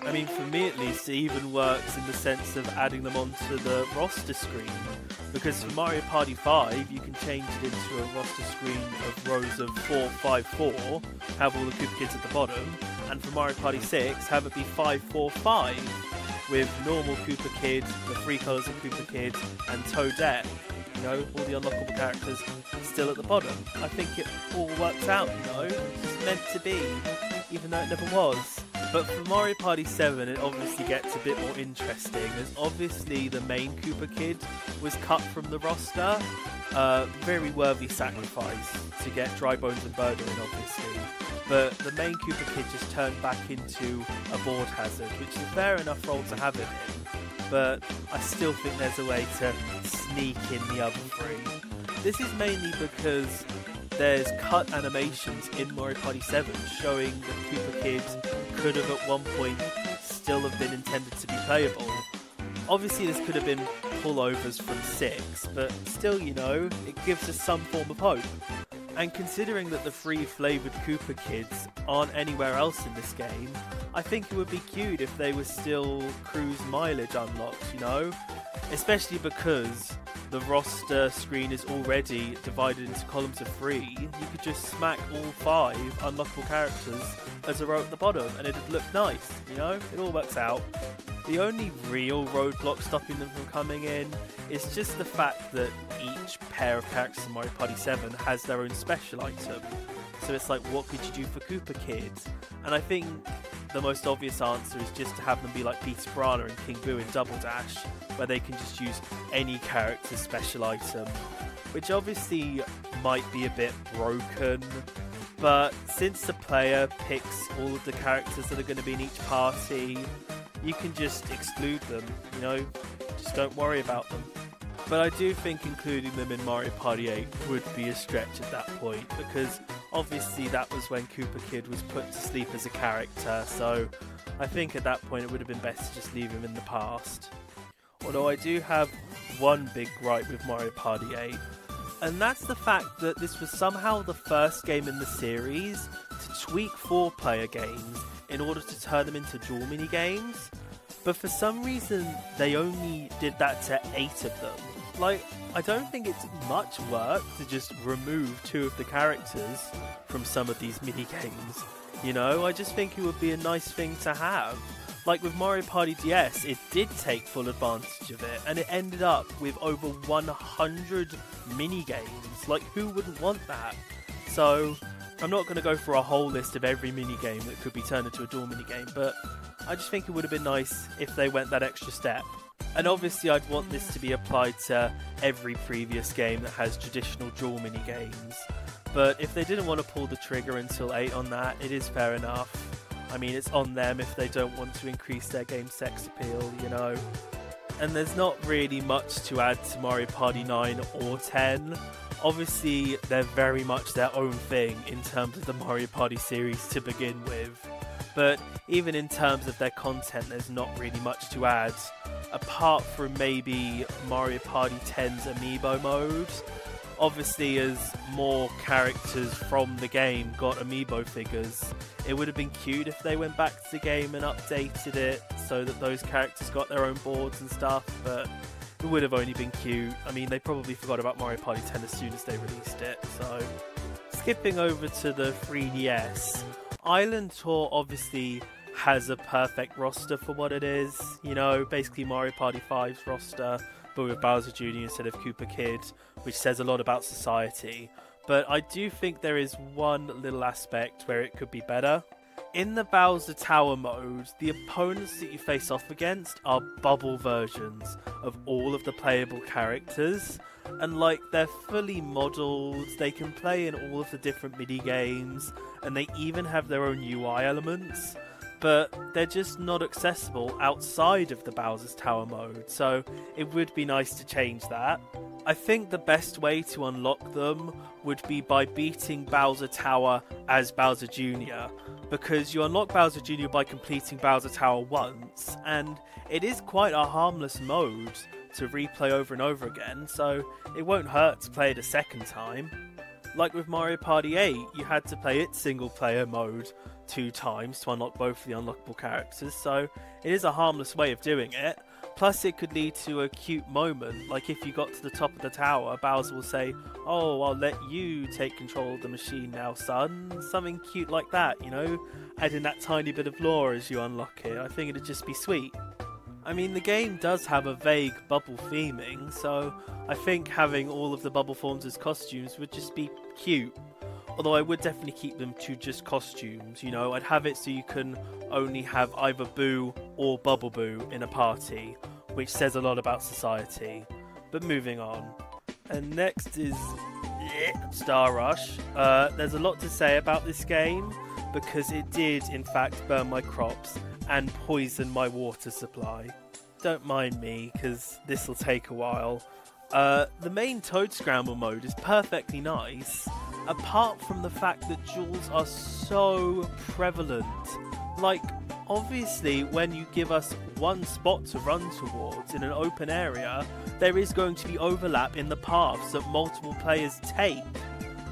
I mean, for me at least, it even works in the sense of adding them onto the roster screen, because for Mario Party 5 you can change it into a roster screen of rows of 4, 5, 4, have all the Koopa Kids at the bottom, and for Mario Party 6 have it be 5, 4, 5, with normal Koopa Kid, the 3 colours of Koopa Kid, and Toadette, you know, all the unlockable characters still at the bottom. I think it all works out, you know, it's meant to be, even though it never was. But for Mario Party 7 it obviously gets a bit more interesting, as obviously the main Koopa Kid was cut from the roster. Very worthy sacrifice to get Drybones and Birdo in, obviously. But the main Koopa Kid just turned back into a board hazard, which is a fair enough role to have him in. But I still think there's a way to sneak in the other three. This is mainly because there's cut animations in Mario Party 7 showing the Koopa Kids could have at one point still have been intended to be playable. Obviously this could have been pullovers from 6, but still, you know, it gives us some form of hope. And considering that the 3 flavoured Koopa Kids aren't anywhere else in this game, I think it would be cute if they were still cruise mileage unlocked, you know? Especially because the roster screen is already divided into columns of 3, you could just smack all 5 unlockable characters as a row at the bottom and it'd look nice, you know? It all works out. The only real roadblock stopping them from coming in is just the fact that each pair of characters in Mario Party 7 has their own special item. So it's like, what could you do for Koopa Kids? And I think the most obvious answer is just to have them be like Peter Piranha and King Boo in Double Dash, where they can just use any character's special item, which obviously might be a bit broken, but since the player picks all of the characters that are going to be in each party, you can just exclude them, you know, just don't worry about them. But I do think including them in Mario Party 8 would be a stretch at that point, because obviously that was when Koopa Kid was put to sleep as a character, so I think at that point it would have been best to just leave him in the past. Although I do have one big gripe with Mario Party 8, and that's the fact that this was somehow the first game in the series to tweak 4-player games in order to turn them into dual mini-games, but for some reason they only did that to 8 of them. Like, I don't think it's much work to just remove 2 of the characters from some of these mini-games, you know? I just think it would be a nice thing to have. Like with Mario Party DS, it did take full advantage of it, and it ended up with over 100 minigames. Like, who wouldn't want that? So, I'm not going to go for a whole list of every minigame that could be turned into a dual minigame, but I just think it would have been nice if they went that extra step. And obviously I'd want this to be applied to every previous game that has traditional dual minigames. But if they didn't want to pull the trigger until 8 on that, it is fair enough. I mean, it's on them if they don't want to increase their game's sex appeal, you know. And there's not really much to add to Mario Party 9 or 10. Obviously, they're very much their own thing in terms of the Mario Party series to begin with. But even in terms of their content, there's not really much to add, apart from maybe Mario Party 10's amiibo mode. Obviously, as more characters from the game got amiibo figures, it would have been cute if they went back to the game and updated it so that those characters got their own boards and stuff, but it would have only been cute. I mean, they probably forgot about Mario Party 10 as soon as they released it, so. Skipping over to the 3DS, Island Tour obviously has a perfect roster for what it is, you know, basically Mario Party 5's roster, but with Bowser Jr. instead of Koopa Kid, which says a lot about society. But I do think there is one little aspect where it could be better. In the Bowser Tower mode, the opponents that you face off against are bubble versions of all of the playable characters, and like they're fully modeled, they can play in all of the different mini games, and they even have their own UI elements, but they're just not accessible outside of the Bowser's Tower mode, so it would be nice to change that. I think the best way to unlock them would be by beating Bowser Tower as Bowser Jr., because you unlock Bowser Jr. by completing Bowser Tower once, and it is quite a harmless mode to replay over and over again, so it won't hurt to play it a second time. Like with Mario Party 8, you had to play its single player mode 2 times to unlock both of the unlockable characters, so it is a harmless way of doing it. Plus it could lead to a cute moment, like if you got to the top of the tower, Bowser will say, "Oh, I'll let you take control of the machine now, son." Something cute like that, you know? Adding that tiny bit of lore as you unlock it, I think it'd just be sweet. I mean, the game does have a vague bubble theming, so I think having all of the bubble forms as costumes would just be cute. Although I would definitely keep them to just costumes, you know, I'd have it so you can only have either Boo or Bubble Boo in a party, which says a lot about society. But moving on. And next is Star Rush. There's a lot to say about this game, because it did in fact burn my crops and poison my water supply. Don't mind me, because this will take a while. The main Toad Scramble mode is perfectly nice, apart from the fact that jewels are so prevalent. Like, obviously when you give us one spot to run towards in an open area, there is going to be overlap in the paths that multiple players take,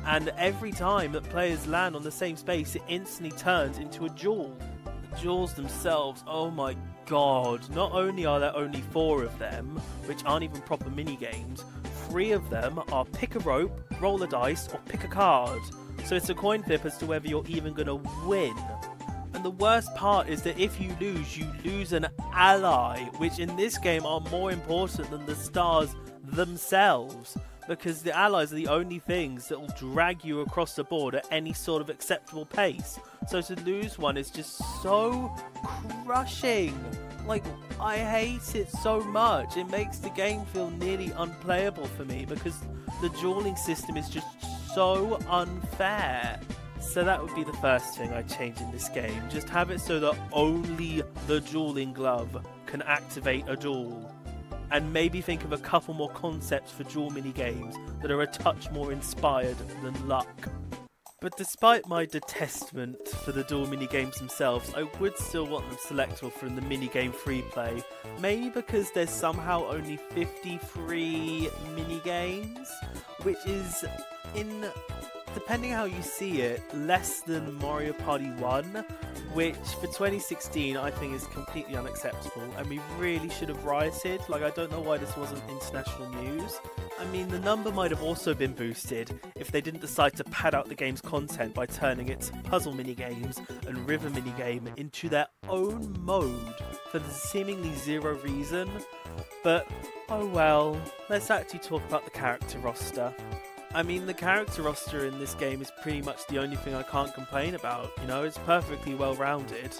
and every time that players land on the same space, it instantly turns into a jewel. The jewels themselves, oh my god, not only are there only 4 of them, which aren't even proper minigames, 3 of them are pick a rope, roll a dice, or pick a card. So it's a coin flip as to whether you're even going to win. And the worst part is that if you lose an ally, which in this game are more important than the stars themselves, because the allies are the only things that will drag you across the board at any sort of acceptable pace. So to lose one is just so crushing. Like, I hate it so much. It makes the game feel nearly unplayable for me, because the dueling system is just so unfair. So that would be the first thing I'd change in this game. Just have it so that only the dueling glove can activate a duel. And maybe think of a couple more concepts for duel minigames that are a touch more inspired than luck. But despite my detestment for the duel minigames themselves, I would still want them selectable from the minigame free play, mainly because there's somehow only 53 minigames, which is, in depending how you see it, less than Mario Party 1, which for 2016 I think is completely unacceptable, and we really should have rioted. Like, I don't know why this wasn't international news. I mean, the number might have also been boosted if they didn't decide to pad out the game's content by turning its puzzle minigames and river minigame into their own mode for the seemingly zero reason. But oh well, let's actually talk about the character roster. I mean, the character roster in this game is pretty much the only thing I can't complain about, you know, it's perfectly well-rounded.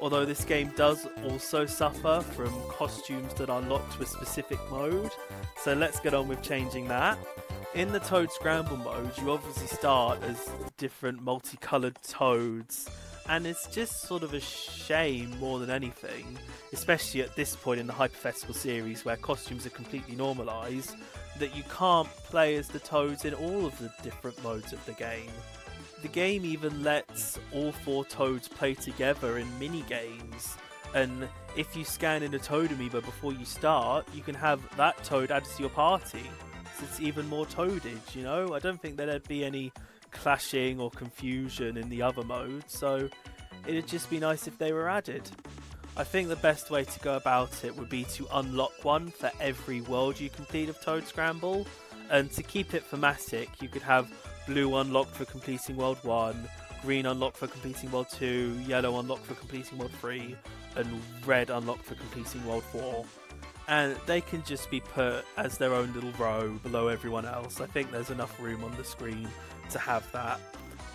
Although this game does also suffer from costumes that are locked to a specific mode, so let's get on with changing that. In the Toad Scramble mode, you obviously start as different multicoloured toads, and it's just sort of a shame more than anything, especially at this point in the hypothetical series where costumes are completely normalised, that you can't play as the toads in all of the different modes of the game. The game even lets all 4 toads play together in mini-games, and if you scan in a toad amoeba before you start, you can have that toad added to your party, so it's even more toadage, you know? I don't think there'd be any clashing or confusion in the other modes, so it'd just be nice if they were added. I think the best way to go about it would be to unlock one for every world you complete of Toad Scramble, and to keep it thematic, you could have blue unlocked for completing World 1, green unlocked for completing World 2, yellow unlocked for completing World 3, and red unlocked for completing World 4. And they can just be put as their own little row below everyone else. I think there's enough room on the screen to have that.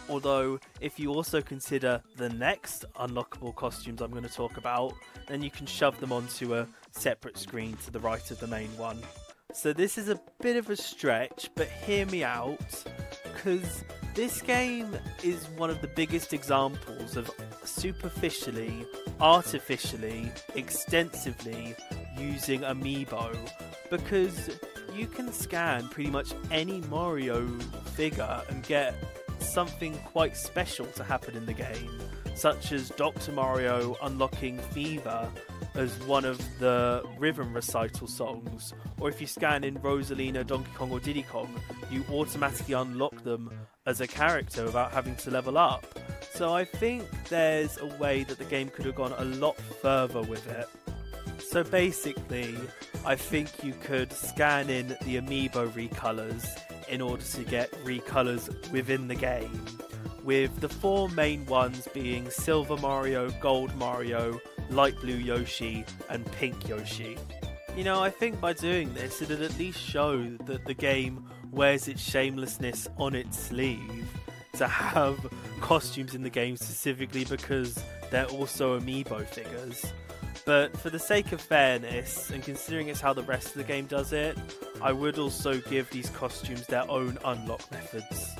Although, if you also consider the next unlockable costumes I'm going to talk about, then you can shove them onto a separate screen to the right of the main one. So this is a bit of a stretch, but hear me out, because this game is one of the biggest examples of superficially, artificially, extensively using amiibo, because you can scan pretty much any Mario figure and get something quite special to happen in the game, such as Dr. Mario unlocking Fever as one of the rhythm recital songs, or if you scan in Rosalina, Donkey Kong or Diddy Kong, you automatically unlock them as a character without having to level up. So I think there's a way that the game could have gone a lot further with it. So basically, I think you could scan in the amiibo recolors in order to get recolors within the game, with the four main ones being Silver Mario, Gold Mario, Light Blue Yoshi and Pink Yoshi. You know, I think by doing this it'll at least show that the game wears its shamelessness on its sleeve to have costumes in the game specifically because they're also amiibo figures. But for the sake of fairness, and considering it's how the rest of the game does it, I would also give these costumes their own unlock methods.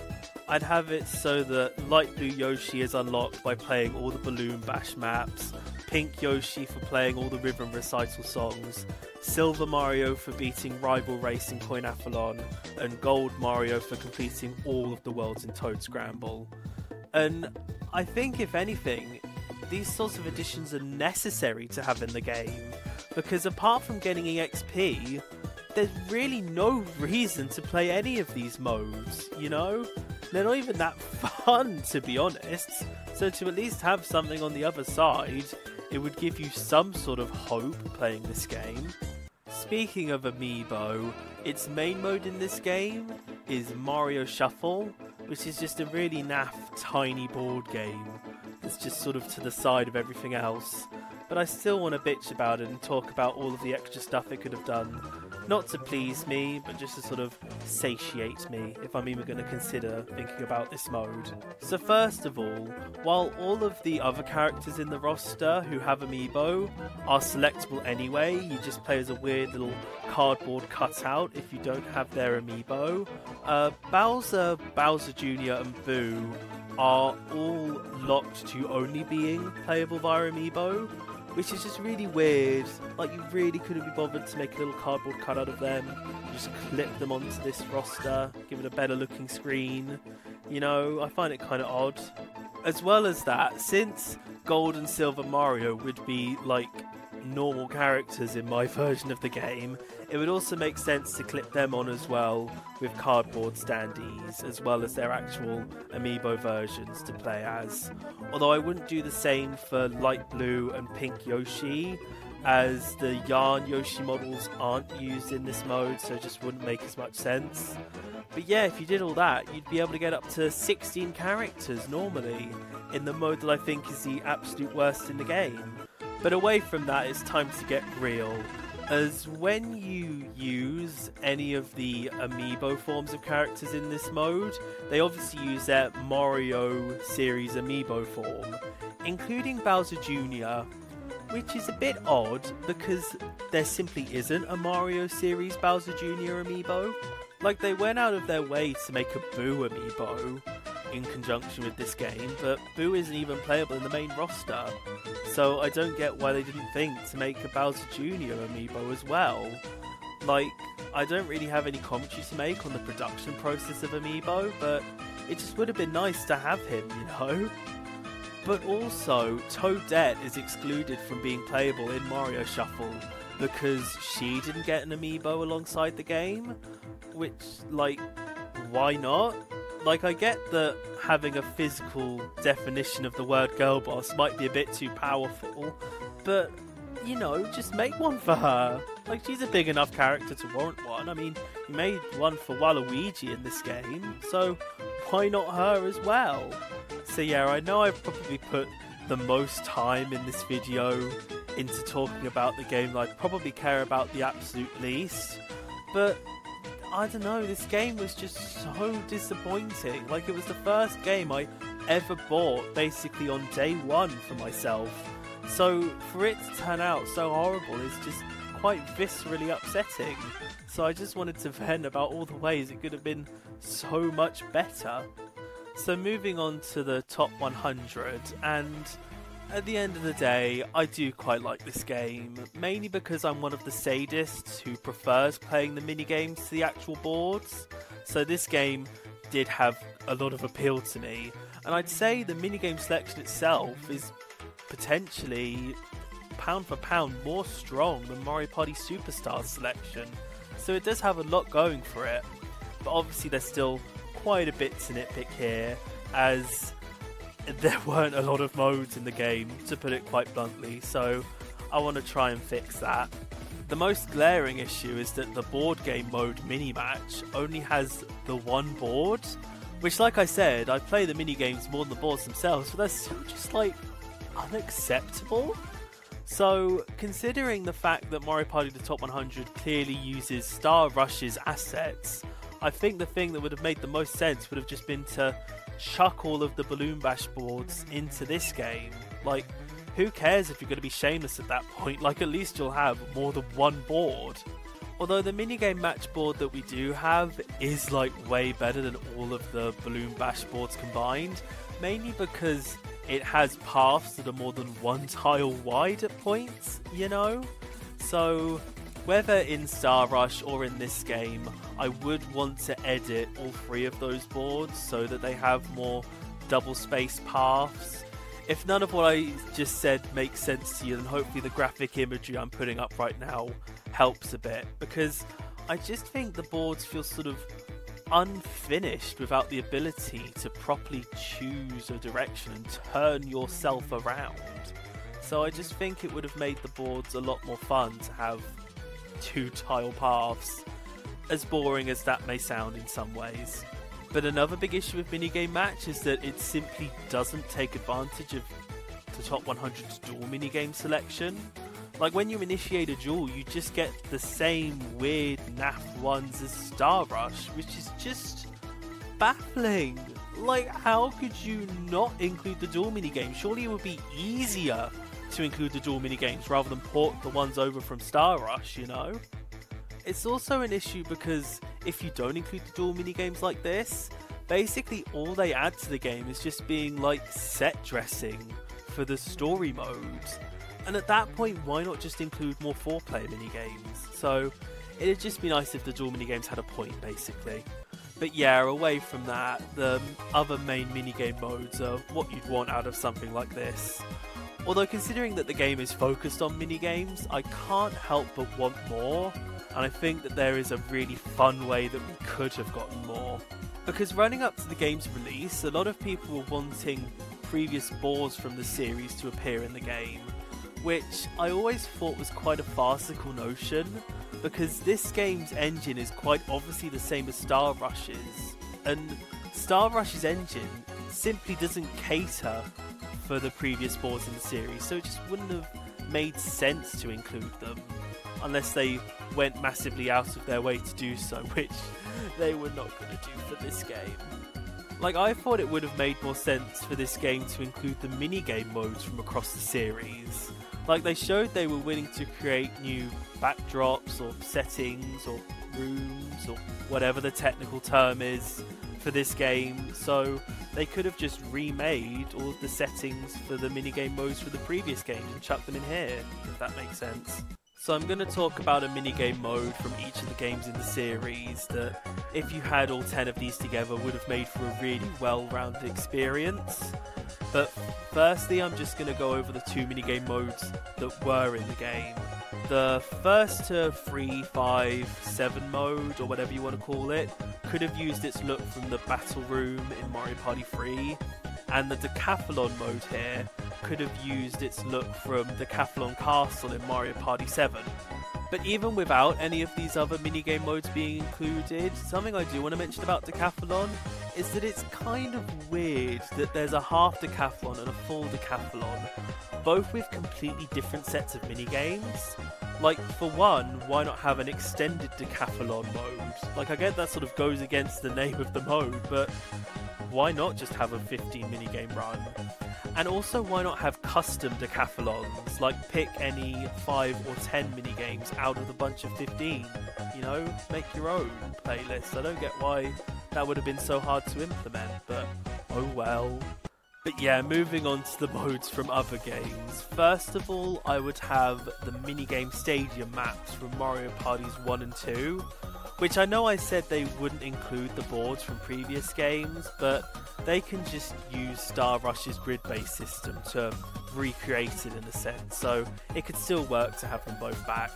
I'd have it so that Light Blue Yoshi is unlocked by playing all the Balloon Bash maps, Pink Yoshi for playing all the rhythm recital songs, Silver Mario for beating Rival Race in Coin Athlon, and Gold Mario for completing all of the worlds in Toad Scramble. And I think, if anything, these sorts of additions are necessary to have in the game, because apart from getting XP, there's really no reason to play any of these modes, you know? They're not even that fun, to be honest, so to at least have something on the other side, it would give you some sort of hope playing this game. Speaking of amiibo, its main mode in this game is Mario Shuffle, which is just a really naff, tiny board game. It's just sort of to the side of everything else, but I still want to bitch about it and talk about all of the extra stuff it could have done, not to please me, but just to sort of satiate me if I'm even going to consider thinking about this mode. So first of all, while all of the other characters in the roster who have amiibo are selectable anyway, you just play as a weird little cardboard cutout if you don't have their amiibo, Bowser, Bowser Jr. and Boo are all locked to only being playable via amiibo, which is just really weird. Like, you really couldn't be bothered to make a little cardboard cut out of them, just clip them onto this roster, give it a better looking screen. You know, I find it kind of odd. As well as that, since Gold and Silver Mario would be like normal characters in my version of the game, it would also make sense to clip them on as well with cardboard standees, as well as their actual amiibo versions to play as. Although I wouldn't do the same for Light Blue and Pink Yoshi, as the Yarn Yoshi models aren't used in this mode, so it just wouldn't make as much sense. But yeah, if you did all that, you'd be able to get up to 16 characters normally, in the mode that I think is the absolute worst in the game. But away from that, it's time to get real, as when you use any of the amiibo forms of characters in this mode, they obviously use their Mario series amiibo form, including Bowser Jr., which is a bit odd because there simply isn't a Mario series Bowser Jr. amiibo. Like, they went out of their way to make a Boo amiibo in conjunction with this game, but Boo isn't even playable in the main roster, so I don't get why they didn't think to make a Bowser Jr. amiibo as well. Like, I don't really have any commentary to make on the production process of amiibo, but it just would have been nice to have him, you know? But also, Toadette is excluded from being playable in Mario Shuffle because she didn't get an amiibo alongside the game, which, like, why not? Like, I get that having a physical definition of the word girl boss might be a bit too powerful, but, you know, just make one for her. Like, she's a big enough character to warrant one. I mean, you made one for Waluigi in this game, so why not her as well? So yeah, I know I've probably put the most time in this video into talking about the game that I probably care about the absolute least, but I don't know, this game was just so disappointing. Like, it was the first game I ever bought basically on day one for myself, so for it to turn out so horrible is just quite viscerally upsetting. So I just wanted to vent about all the ways it could have been so much better. So moving on to the top 100, and at the end of the day, I do quite like this game, mainly because I'm one of the sadists who prefers playing the minigames to the actual boards, so this game did have a lot of appeal to me, and I'd say the minigame selection itself is potentially, pound for pound, more strong than Mario Party Superstars selection, so it does have a lot going for it, but obviously there's still quite a bit to nitpick here, as there weren't a lot of modes in the game, to put it quite bluntly, so I want to try and fix that. The most glaring issue is that the board game mode mini-match only has the one board, which, like I said, I play the mini-games more than the boards themselves, but they're still just, like, unacceptable. So, considering the fact that Mario Party the Top 100 clearly uses Star Rush's assets, I think the thing that would have made the most sense would have just been to chuck all of the Balloon Bash boards into this game. Like, who cares if you're going to be shameless at that point? Like, at least you'll have more than one board. Although the minigame match board that we do have is, like, way better than all of the Balloon Bash boards combined, mainly because it has paths that are more than one tile wide at points, you know? So whether in Star Rush or in this game, I would want to edit all three of those boards so that they have more double space paths. If none of what I just said makes sense to you, then hopefully the graphic imagery I'm putting up right now helps a bit, because I just think the boards feel sort of unfinished without the ability to properly choose a direction and turn yourself around. So I just think it would have made the boards a lot more fun to have two tile paths, as boring as that may sound in some ways. But another big issue with minigame match is that it simply doesn't take advantage of the top 100's dual minigame selection. Like, when you initiate a duel, you just get the same weird naff ones as Star Rush, which is just baffling. Like, how could you not include the dual minigame? Surely it would be easier to include the dual minigames rather than port the ones over from Star Rush, you know? It's also an issue because if you don't include the dual minigames like this, basically all they add to the game is just being like set dressing for the story modes. And at that point, why not just include more four-player minigames? So it'd just be nice if the dual minigames had a point, basically. But yeah, away from that, the other main minigame modes are what you'd want out of something like this. Although considering that the game is focused on minigames, I can't help but want more, and I think that there is a really fun way that we could have gotten more. Because running up to the game's release, a lot of people were wanting previous boards from the series to appear in the game, which I always thought was quite a farcical notion, because this game's engine is quite obviously the same as Star Rush's, and Star Rush's engine simply doesn't cater for the previous boards in the series, so it just wouldn't have made sense to include them, unless they went massively out of their way to do so, which they were not going to do for this game. Like, I thought it would have made more sense for this game to include the minigame modes from across the series. Like, they showed they were willing to create new backdrops or settings or rooms or whatever the technical term is for this game, so they could have just remade all of the settings for the minigame modes for the previous game and chucked them in here, if that makes sense. So I'm going to talk about a minigame mode from each of the games in the series that, if you had all 10 of these together, would have made for a really well-rounded experience. But firstly, I'm just going to go over the two minigame modes that were in the game. The first to 3, 5, 7 mode, or whatever you want to call it, could have used its look from the Battle Room in Mario Party 3, and the Decathlon mode here could have used its look from Decathlon Castle in Mario Party 7. But even without any of these other minigame modes being included, something I do want to mention about Decathlon is that it's kind of weird that there's a half Decathlon and a full Decathlon, both with completely different sets of minigames. Like, for one, why not have an extended Decathlon mode? Like, I get that sort of goes against the name of the mode, but why not just have a 15 minigame run? And also, why not have custom decathlons? Like, pick any 5 or 10 mini games out of the bunch of 15. You know, make your own playlist. I don't get why that would have been so hard to implement, but oh well. But yeah, moving on to the modes from other games. First of all, I would have the minigame stadium maps from Mario Parties 1 and 2, which I know I said they wouldn't include the boards from previous games, but they can just use Star Rush's grid-based system to recreate it in a sense, so it could still work to have them both back.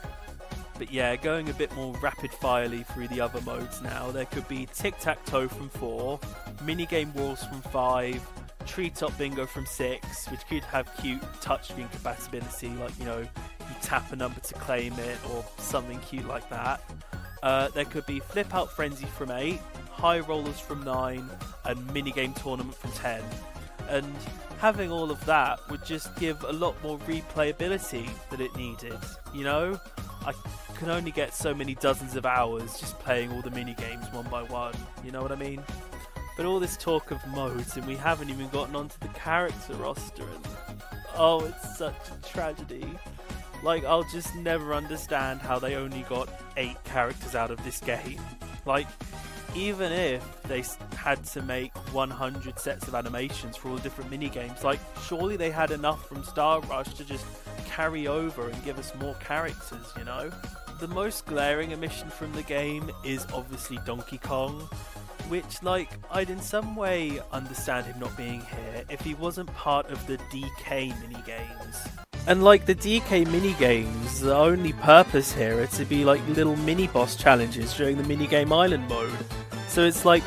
But yeah, going a bit more rapid-firely through the other modes now, there could be Tic-Tac-Toe from 4, Minigame Walls from 5, Treetop Bingo from 6, which could have cute touchscreen compatibility, like, you know, you tap a number to claim it or something cute like that. There could be Flip Out Frenzy from 8, High Rollers from 9, and Minigame Tournament from 10. And having all of that would just give a lot more replayability that it needed, you know? I can only get so many dozens of hours just playing all the minigames one by one, you know what I mean? But all this talk of modes, and we haven't even gotten onto the character roster, and oh, it's such a tragedy. Like, I'll just never understand how they only got 8 characters out of this game. Like, even if they had to make 100 sets of animations for all the different minigames, like, surely they had enough from Star Rush to just carry over and give us more characters, you know? The most glaring omission from the game is obviously Donkey Kong, which, like, I'd in some way understand him not being here if he wasn't part of the DK minigames. And like, the DK minigames, the only purpose here are to be like little mini-boss challenges during the minigame island mode. So it's like,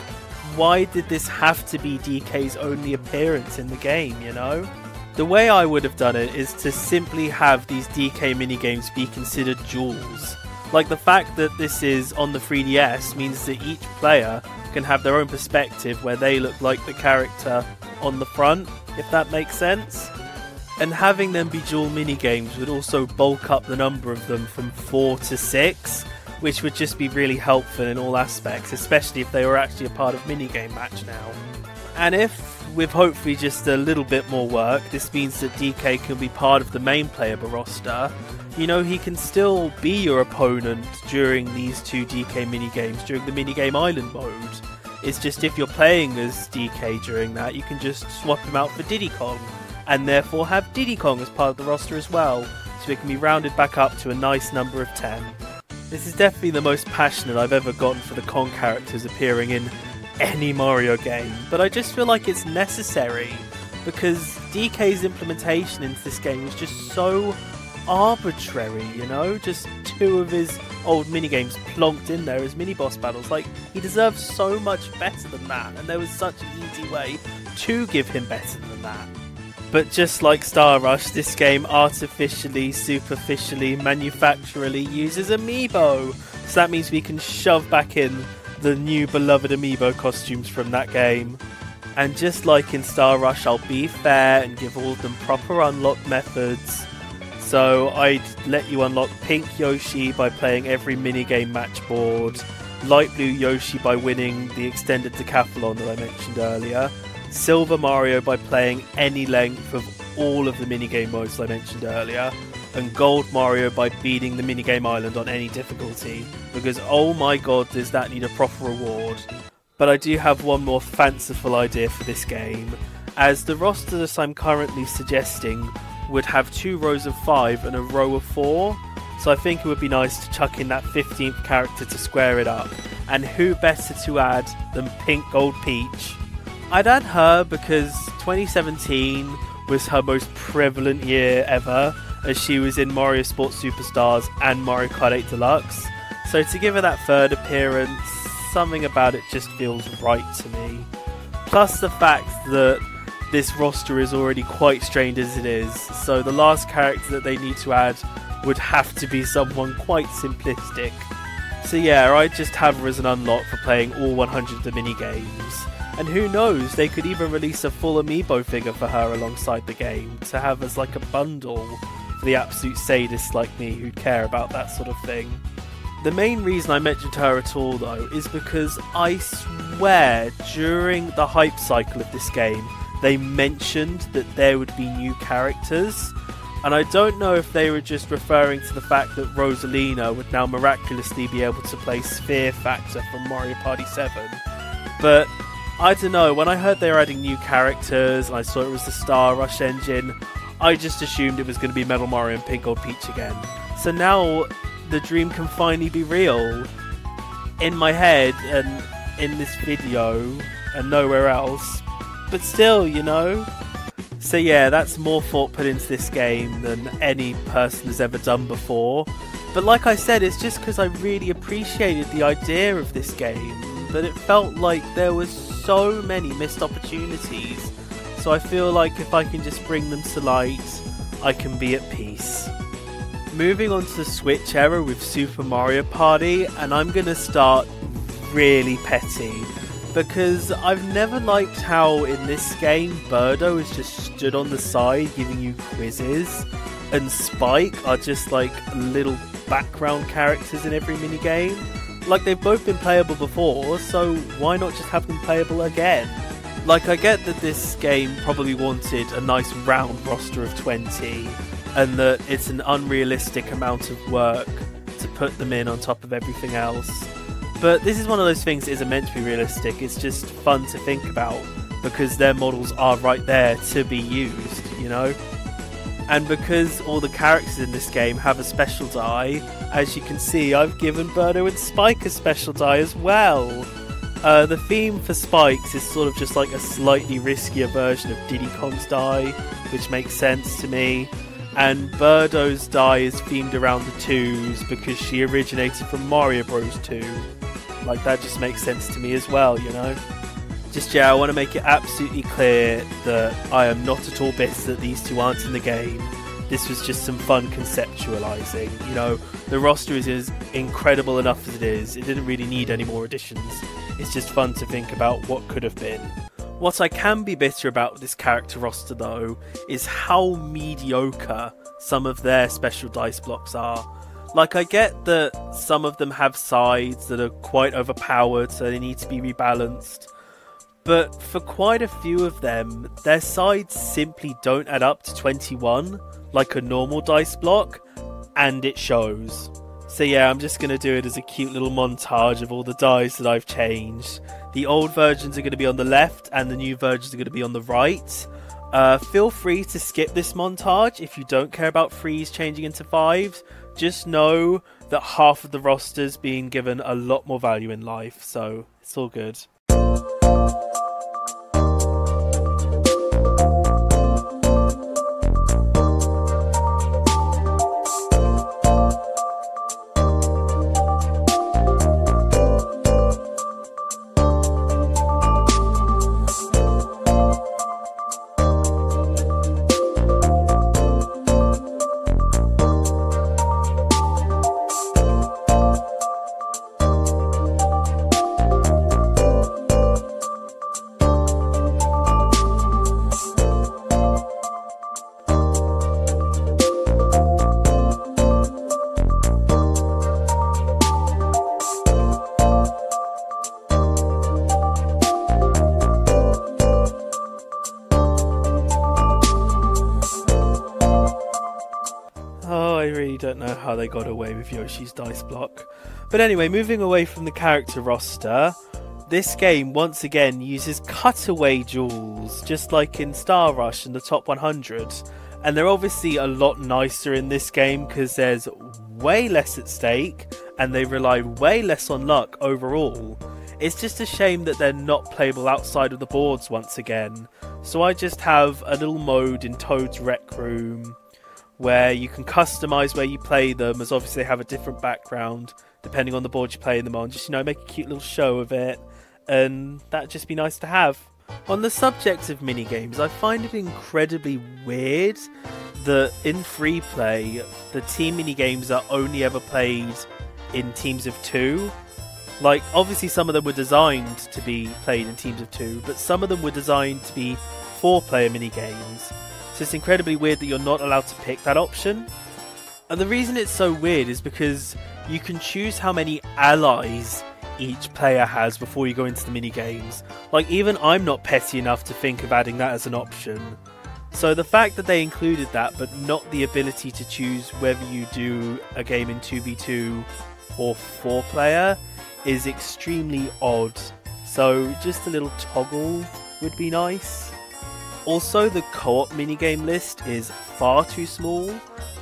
why did this have to be DK's only appearance in the game, you know? The way I would have done it is to simply have these DK minigames be considered jewels. Like, the fact that this is on the 3DS means that each player can have their own perspective where they look like the character on the front, if that makes sense. And having them be dual minigames would also bulk up the number of them from 4 to 6, which would just be really helpful in all aspects, especially if they were actually a part of minigame match now. And if, with hopefully just a little bit more work, this means that DK can be part of the main player roster, you know, he can still be your opponent during these 2 DK minigames, during the minigame island mode. It's just if you're playing as DK during that, you can just swap him out for Diddy Kong, and therefore have Diddy Kong as part of the roster as well, so it can be rounded back up to a nice number of 10. This is definitely the most passionate I've ever gotten for the Kong characters appearing in any Mario game, but I just feel like it's necessary, because DK's implementation into this game was just so arbitrary, you know? Just 2 of his old minigames plonked in there as mini-boss battles. Like, he deserves so much better than that, and there was such an easy way to give him better than that. But just like Star Rush, this game artificially, superficially, manufacturally uses amiibo! So that means we can shove back in the new beloved amiibo costumes from that game. And just like in Star Rush, I'll be fair and give all of them proper unlock methods. So I'd let you unlock Pink Yoshi by playing every minigame match board, Light Blue Yoshi by winning the extended decathlon that I mentioned earlier, Silver Mario by playing any length of all of the minigame modes I mentioned earlier, and Gold Mario by beating the minigame island on any difficulty, because oh my god, does that need a proper reward. But I do have one more fanciful idea for this game, as the roster that I'm currently suggesting would have 2 rows of 5 and a row of 4, so I think it would be nice to chuck in that 15th character to square it up, and who better to add than Pink Gold Peach? I'd add her because 2017 was her most prevalent year ever, as she was in Mario Sports Superstars and Mario Kart 8 Deluxe, so to give her that 3rd appearance, something about it just feels right to me. Plus the fact that this roster is already quite strained as it is, so the last character that they need to add would have to be someone quite simplistic. So yeah, I'd just have her as an unlock for playing all 100 of the minigames. And who knows, they could even release a full amiibo figure for her alongside the game, to have as like a bundle for the absolute sadists like me who'd care about that sort of thing. The main reason I mentioned her at all though is because I swear during the hype cycle of this game, they mentioned that there would be new characters, and I don't know if they were just referring to the fact that Rosalina would now miraculously be able to play Sphere Factor from Mario Party 7, but I don't know, when I heard they were adding new characters and I saw it was the Star Rush engine, I just assumed it was going to be Metal Mario and Pink Gold Peach again. So now the dream can finally be real. In my head and in this video and nowhere else. But still, you know? So yeah, that's more thought put into this game than any person has ever done before. But like I said, it's just because I really appreciated the idea of this game. But it felt like there was so many missed opportunities. So I feel like if I can just bring them to light, I can be at peace. Moving on to the Switch era with Super Mario Party, and I'm going to start really petty, because I've never liked how in this game Birdo has just stood on the side giving you quizzes, and Spike are just like little background characters in every minigame. Like, they've both been playable before, so why not just have them playable again? Like, I get that this game probably wanted a nice round roster of 20, and that it's an unrealistic amount of work to put them in on top of everything else. But this is one of those things that isn't meant to be realistic, it's just fun to think about, because their models are right there to be used, you know? And because all the characters in this game have a special die, as you can see, I've given Birdo and Spike a special die as well. The theme for Spikes is sort of just like a slightly riskier version of Diddy Kong's die, which makes sense to me. And Birdo's die is themed around the 2s because she originated from Mario Bros 2. Like, that just makes sense to me as well, you know? Just, yeah, I want to make it absolutely clear that I am not at all bitter that these two aren't in the game. This was just some fun conceptualising, you know? The roster is incredible enough as it is. It didn't really need any more additions. It's just fun to think about what could have been. What I can be bitter about with this character roster though is how mediocre some of their special dice blocks are. Like, I get that some of them have sides that are quite overpowered, so they need to be rebalanced, but for quite a few of them, their sides simply don't add up to 21 like a normal dice block, and it shows. So yeah, I'm just going to do it as a cute little montage of all the dice that I've changed. The old versions are going to be on the left and the new versions are going to be on the right. Feel free to skip this montage if you don't care about 3s changing into 5s. Just know that half of the roster's being given a lot more value in life, so it's all good. Don't know how they got away with Yoshi's dice block. But anyway, moving away from the character roster, this game once again uses cutaway jewels, just like in Star Rush and the Top 100. And they're obviously a lot nicer in this game because there's way less at stake and they rely way less on luck overall. It's just a shame that they're not playable outside of the boards once again. So I just have a little mode in Toad's Rec Room where you can customise where you play them, as obviously they have a different background depending on the board you're playing them on. Just, you know, make a cute little show of it, and that'd just be nice to have. On the subject of minigames, I find it incredibly weird that in free play, the team minigames are only ever played in teams of 2. Like, obviously some of them were designed to be played in teams of 2, but some of them were designed to be 4-player minigames. So it's incredibly weird that you're not allowed to pick that option. And the reason it's so weird is because you can choose how many allies each player has before you go into the mini games. Like, even I'm not petty enough to think of adding that as an option. So the fact that they included that, but not the ability to choose whether you do a game in 2v2 or 4-player, is extremely odd. So just a little toggle would be nice. Also, the co-op minigame list is far too small.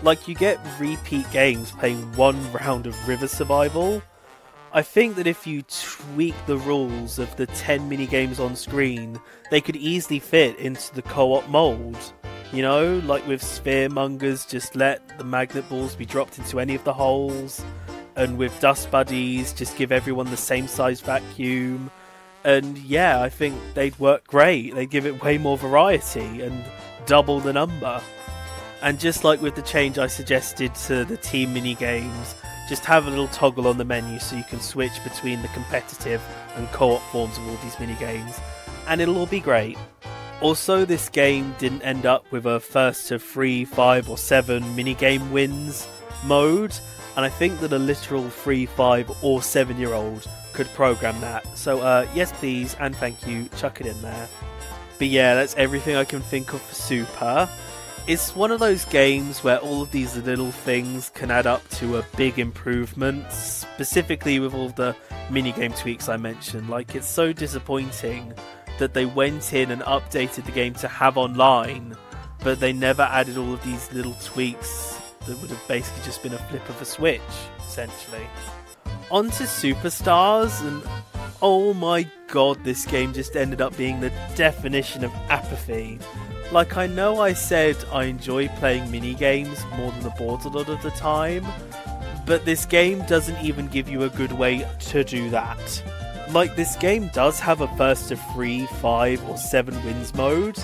Like, you get repeat games playing one round of River Survival. I think that if you tweak the rules of the 10 minigames on screen, they could easily fit into the co-op mold. You know, like with Spheremongers, just let the magnet balls be dropped into any of the holes, and with Dust Buddies, just give everyone the same size vacuum. And yeah, I think they'd work great. They'd give it way more variety and double the number. And just like with the change I suggested to the team minigames, just have a little toggle on the menu so you can switch between the competitive and co-op forms of all these minigames, and it'll all be great. Also, this game didn't end up with a first to 3, 5, or 7 minigame wins mode, and I think that a literal 3, 5, or 7-year-old could program that. So yes please and thank you, chuck it in there. But yeah, that's everything I can think of for Super. It's one of those games where all of these little things can add up to a big improvement, specifically with all the minigame tweaks I mentioned. Like, it's so disappointing that they went in and updated the game to have online, but they never added all of these little tweaks that would have basically just been a flip of a switch, essentially. On to Superstars, and oh my god, this game just ended up being the definition of apathy. Like, I know I said I enjoy playing minigames more than the board a lot of the time, but this game doesn't even give you a good way to do that. Like, this game does have a first of 3, 5, or 7 wins mode,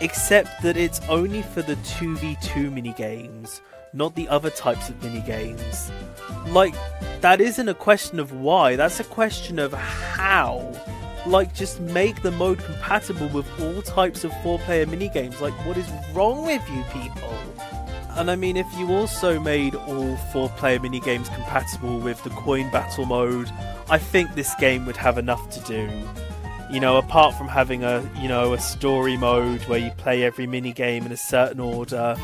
except that it's only for the 2v2 minigames, not the other types of minigames. Like, that isn't a question of why, that's a question of how. Like, just make the mode compatible with all types of 4-player minigames. Like, what is wrong with you people? And I mean, if you also made all 4-player minigames compatible with the coin battle mode, I think this game would have enough to do. You know, apart from having a story mode where you play every minigame in a certain order,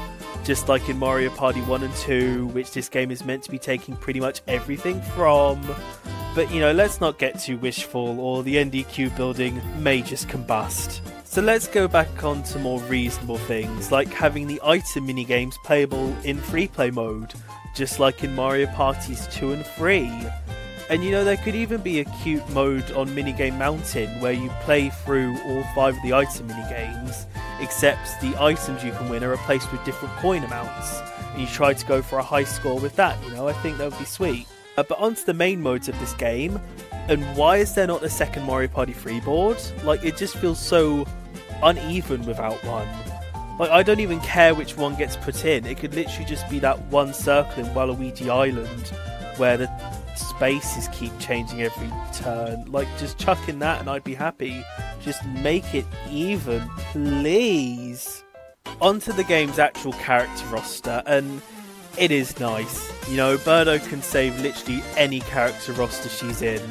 just like in Mario Party 1 and 2, which this game is meant to be taking pretty much everything from. But, you know, let's not get too wishful or the NDQ building may just combust. So let's go back on to more reasonable things, like having the item minigames playable in free-play mode, just like in Mario Parties 2 and 3. And, you know, there could even be a cute mode on Minigame Mountain where you play through all 5 of the item minigames, except the items you can win are replaced with different coin amounts, and you try to go for a high score with that. You know, I think that would be sweet. But onto the main modes of this game, and why is there not a second Mario Party 3 board? Like, it just feels so uneven without one. Like, I don't even care which one gets put in, it could literally just be that one circle in Waluigi Island where the spaces keep changing every turn. Like, just chuck in that and I'd be happy. Just make it even, please! Onto the game's actual character roster, and it is nice. You know, Birdo can save literally any character roster she's in,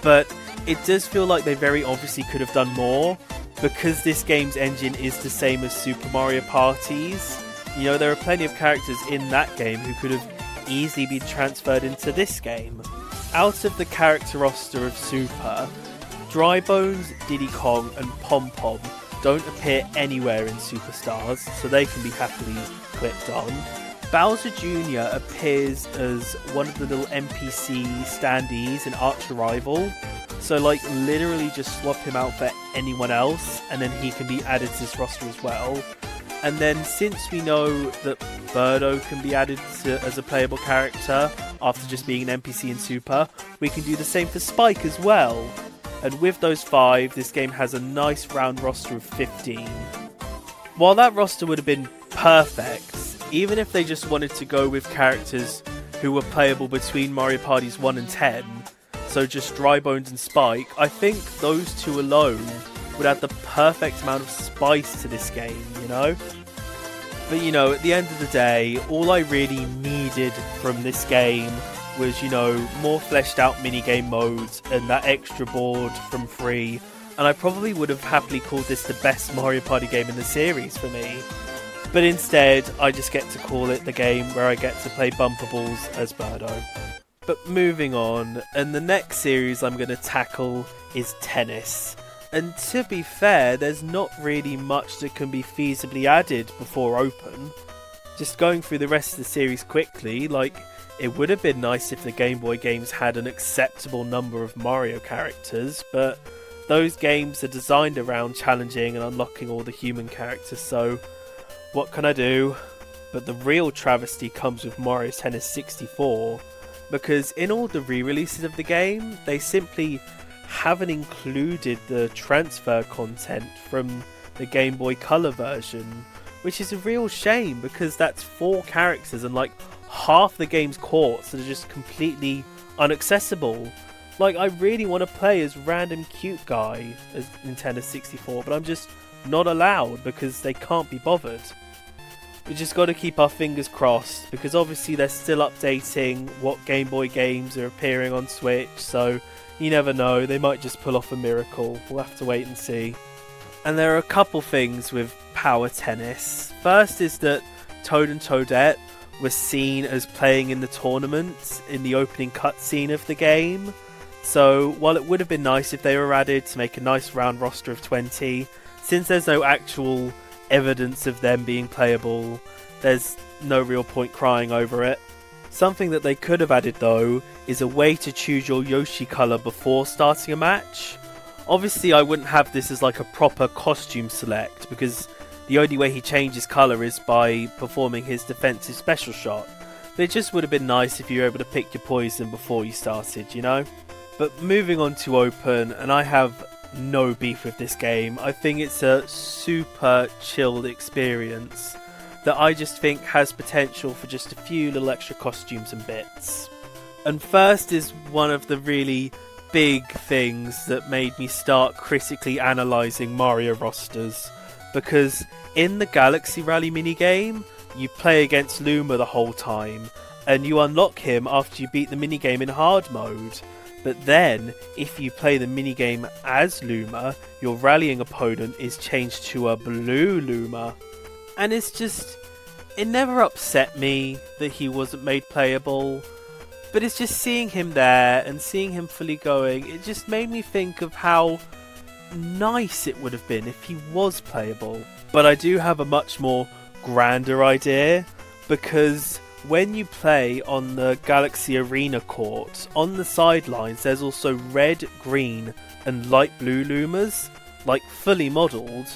but it does feel like they very obviously could have done more, because this game's engine is the same as Super Mario Parties. You know, there are plenty of characters in that game who could have easily been transferred into this game. Out of the character roster of Super, Drybones, Diddy Kong and Pom Pom don't appear anywhere in Superstars, so they can be happily clipped on. Bowser Jr. appears as one of the little NPC standees in Arch Arrival, so like literally just swap him out for anyone else and then he can be added to this roster as well. And then since we know that Birdo can be added to, as a playable character after just being an NPC in Super, we can do the same for Spike as well. And with those 5, this game has a nice round roster of 15. While that roster would have been perfect, even if they just wanted to go with characters who were playable between Mario Parties 1 and 10, so just Drybones and Spike, I think those two alone would add the perfect amount of spice to this game, you know? But you know, at the end of the day, all I really needed from this game was, you know, more fleshed out minigame modes and that extra board from free, and I probably would have happily called this the best Mario Party game in the series for me. But instead, I just get to call it the game where I get to play Bumper Balls as Birdo. But moving on, and the next series I'm going to tackle is tennis. And to be fair, there's not really much that can be feasibly added before open. Just going through the rest of the series quickly, like, it would have been nice if the Game Boy games had an acceptable number of Mario characters, but those games are designed around challenging and unlocking all the human characters, so what can I do? But the real travesty comes with Mario Tennis 64, because in all the re-releases of the game, they simply haven't included the transfer content from the Game Boy Color version, which is a real shame because that's 4 characters and like half the game's courts that are just completely inaccessible. Like, I really want to play as random cute guy as Nintendo 64, but I'm just not allowed because they can't be bothered. We just got to keep our fingers crossed because obviously they're still updating what Game Boy games are appearing on Switch, so you never know, they might just pull off a miracle. We'll have to wait and see. And there are a couple things with Power Tennis. First is that Toad and Toadette were seen as playing in the tournament in the opening cutscene of the game. So while it would have been nice if they were added to make a nice round roster of 20, since there's no actual evidence of them being playable, there's no real point crying over it. Something that they could have added though is a way to choose your Yoshi colour before starting a match. Obviously I wouldn't have this as like a proper costume select because the only way he changes colour is by performing his defensive special shot, but it just would have been nice if you were able to pick your poison before you started, you know? But moving on to Open, and I have no beef with this game. I think it's a super chilled experience that I just think has potential for just a few little extra costumes and bits. And first is one of the really big things that made me start critically analysing Mario rosters, because in the Galaxy Rally minigame, you play against Luma the whole time, and you unlock him after you beat the minigame in hard mode. But then, if you play the minigame as Luma, your rallying opponent is changed to a blue Luma. And it's just, it never upset me that he wasn't made playable, but it's just seeing him there and seeing him fully going, it just made me think of how nice it would have been if he was playable. But I do have a much more grander idea, because when you play on the Galaxy Arena court, on the sidelines there's also red, green and light blue Lumas, like fully modelled,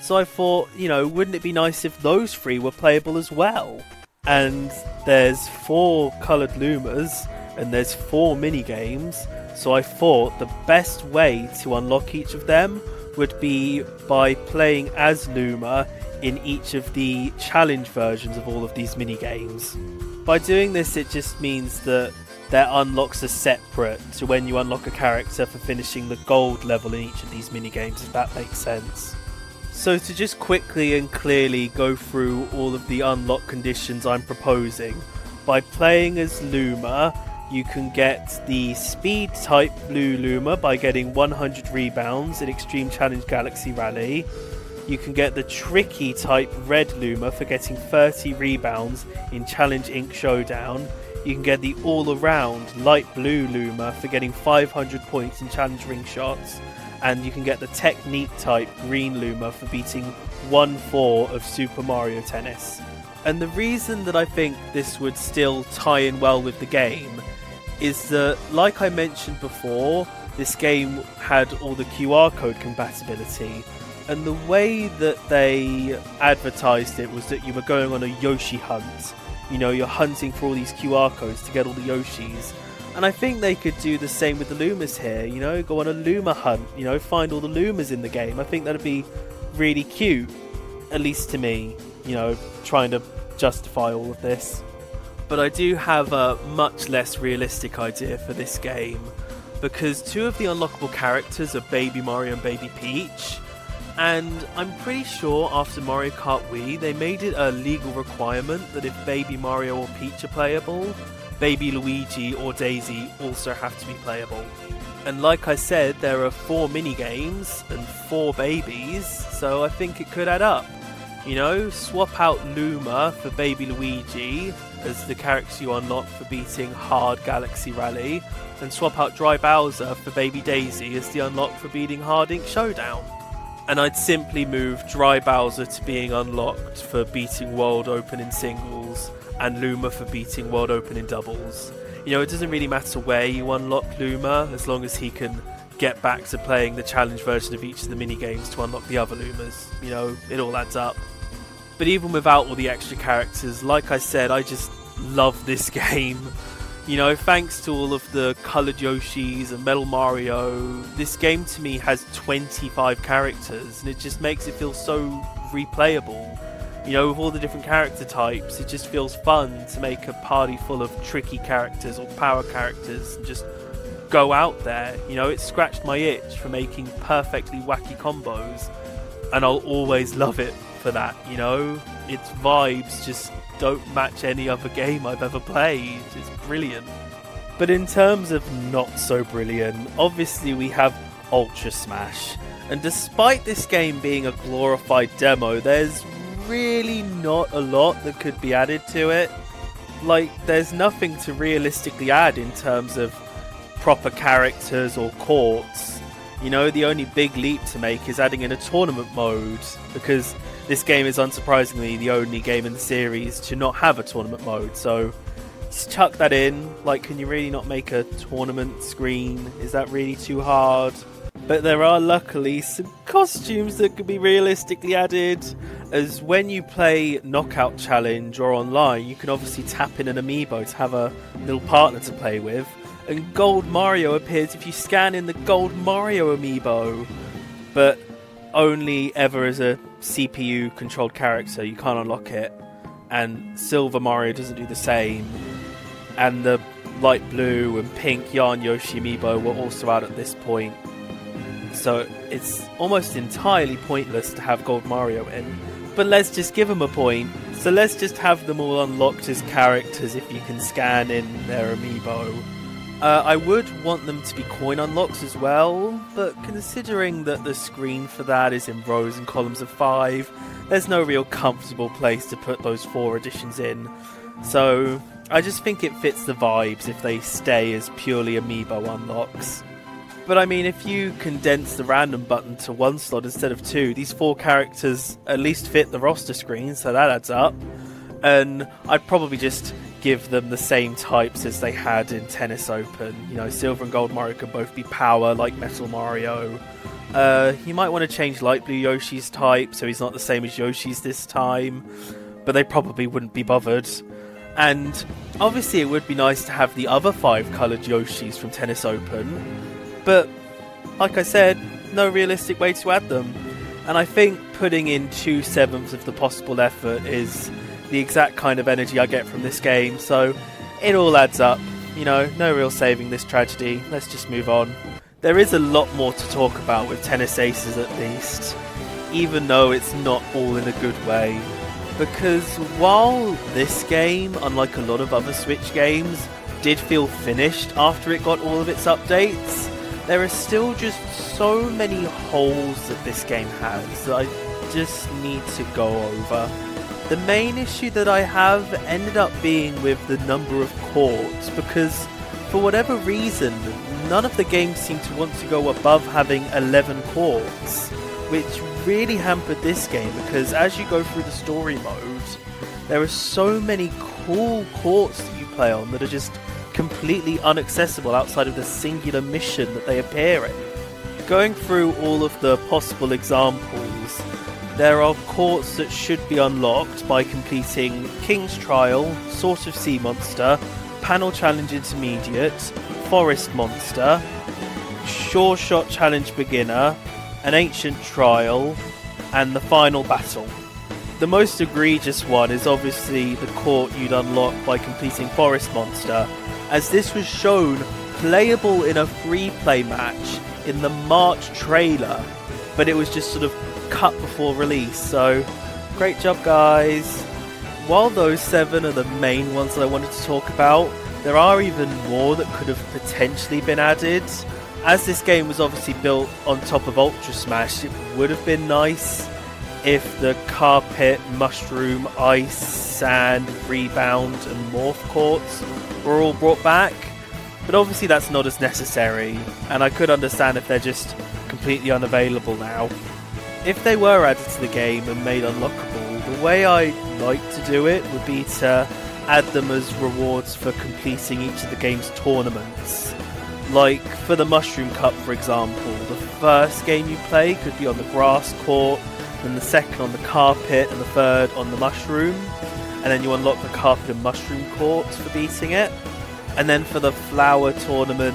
so I thought, you know, wouldn't it be nice if those 3 were playable as well? And there's 4 coloured Lumas and there's 4 minigames, so I thought the best way to unlock each of them would be by playing as Luma in each of the challenge versions of all of these minigames. By doing this, it just means that their unlocks are separate to when you unlock a character for finishing the gold level in each of these minigames, if that makes sense. So to just quickly and clearly go through all of the unlock conditions I'm proposing, by playing as Luma, you can get the speed type blue Luma by getting 100 rebounds in Extreme Challenge Galaxy Rally. You can get the tricky type red Luma for getting 30 rebounds in Challenge Inc. Showdown. You can get the all-around light blue Luma for getting 500 points in Challenge Ring Shots. And you can get the technique type green Luma for beating 1/4 of Super Mario Tennis. And the reason that I think this would still tie in well with the game is that, like I mentioned before, this game had all the QR code compatibility, and the way that they advertised it was that you were going on a Yoshi hunt. You know, you're hunting for all these QR codes to get all the Yoshis, and I think they could do the same with the Lumas here, you know, go on a Luma hunt, you know, find all the Lumas in the game. I think that'd be really cute, at least to me, you know, trying to justify all of this. But I do have a much less realistic idea for this game, because 2 of the unlockable characters are Baby Mario and Baby Peach, and I'm pretty sure after Mario Kart Wii they made it a legal requirement that if Baby Mario or Peach are playable, Baby Luigi or Daisy also have to be playable. And like I said, there are 4 minigames and 4 babies, so I think it could add up. You know, swap out Luma for Baby Luigi as the character you unlock for beating Hard Galaxy Rally, and swap out Dry Bowser for Baby Daisy as the unlock for beating Hard Ink Showdown. And I'd simply move Dry Bowser to being unlocked for beating World Open in singles, and Luma for beating World Open in doubles. You know, it doesn't really matter where you unlock Luma, as long as he can get back to playing the challenge version of each of the minigames to unlock the other Lumas. You know, it all adds up. But even without all the extra characters, like I said, I just love this game. You know, thanks to all of the coloured Yoshis and Metal Mario, this game to me has 25 characters, and it just makes it feel so replayable. You know, with all the different character types, it just feels fun to make a party full of tricky characters or power characters and just go out there. You know, it scratched my itch for making perfectly wacky combos, and I'll always love it for that, you know? Its vibes just don't match any other game I've ever played. It's brilliant. But in terms of not so brilliant, obviously we have Ultra Smash. And despite this game being a glorified demo, there's really not a lot that could be added to it. Like, there's nothing to realistically add in terms of proper characters or courts. You know, the only big leap to make is adding in a tournament mode, because this game is unsurprisingly the only game in the series to not have a tournament mode, so just chuck that in. Like, can you really not make a tournament screen? Is that really too hard? But there are luckily some costumes that could be realistically added, as when you play Knockout Challenge or online, you can obviously tap in an amiibo to have a little partner to play with, and Gold Mario appears if you scan in the Gold Mario amiibo, but only ever as a CPU controlled character. You can't unlock it. And Silver Mario doesn't do the same, and the light blue and pink Yarn Yoshi amiibo were also out at this point. So it's almost entirely pointless to have Gold Mario in, but let's just give them a point. So let's just have them all unlocked as characters if you can scan in their amiibo. I would want them to be coin unlocks as well, but considering that the screen for that is in rows and columns of 5, there's no real comfortable place to put those 4 additions in. So I just think it fits the vibes if they stay as purely amiibo unlocks. But I mean, if you condense the random button to 1 slot instead of 2, these 4 characters at least fit the roster screen, so that adds up. And I'd probably just give them the same types as they had in Tennis Open. You know, Silver and Gold Mario can both be power, like Metal Mario. You might want to change Light Blue Yoshi's type, so he's not the same as Yoshi's this time. But they probably wouldn't be bothered. And obviously it would be nice to have the other 5 coloured Yoshis from Tennis Open. But, like I said, no realistic way to add them. And I think putting in 2/7 of the possible effort is the exact kind of energy I get from this game, so it all adds up. You know, no real saving this tragedy. Let's just move on. There is a lot more to talk about with Tennis Aces at least, even though it's not all in a good way. Because while this game, unlike a lot of other Switch games, did feel finished after it got all of its updates, there are still just so many holes that this game has that I just need to go over. The main issue that I have ended up being with the number of courts, because for whatever reason, none of the games seem to want to go above having 11 courts, which really hampered this game, because as you go through the story mode, there are so many cool courts that you play on that are just completely inaccessible outside of the singular mission that they appear in. Going through all of the possible examples, there are courts that should be unlocked by completing King's Trial, Sort of Sea Monster, Panel Challenge Intermediate, Forest Monster, Sure Shot Challenge Beginner, an Ancient Trial, and the Final Battle. The most egregious one is obviously the court you'd unlock by completing Forest Monster, as this was shown playable in a free-play match in the March trailer, but it was just sort of cut before release, so great job guys. While those 7 are the main ones that I wanted to talk about, There are even more that could have potentially been added. As this game was obviously built on top of Ultra Smash, it would have been nice if the carpet, mushroom, ice, sand, rebound and morph courts were all brought back. But obviously that's not as necessary, and I could understand if they're just completely unavailable now. If they were added to the game and made unlockable, the way I like to do it would be to add them as rewards for completing each of the game's tournaments. Like for the Mushroom Cup, for example, the first game you play could be on the grass court, then the second on the carpet, and the third on the mushroom, and then you unlock the carpet and mushroom courts for beating it. And then for the flower tournament,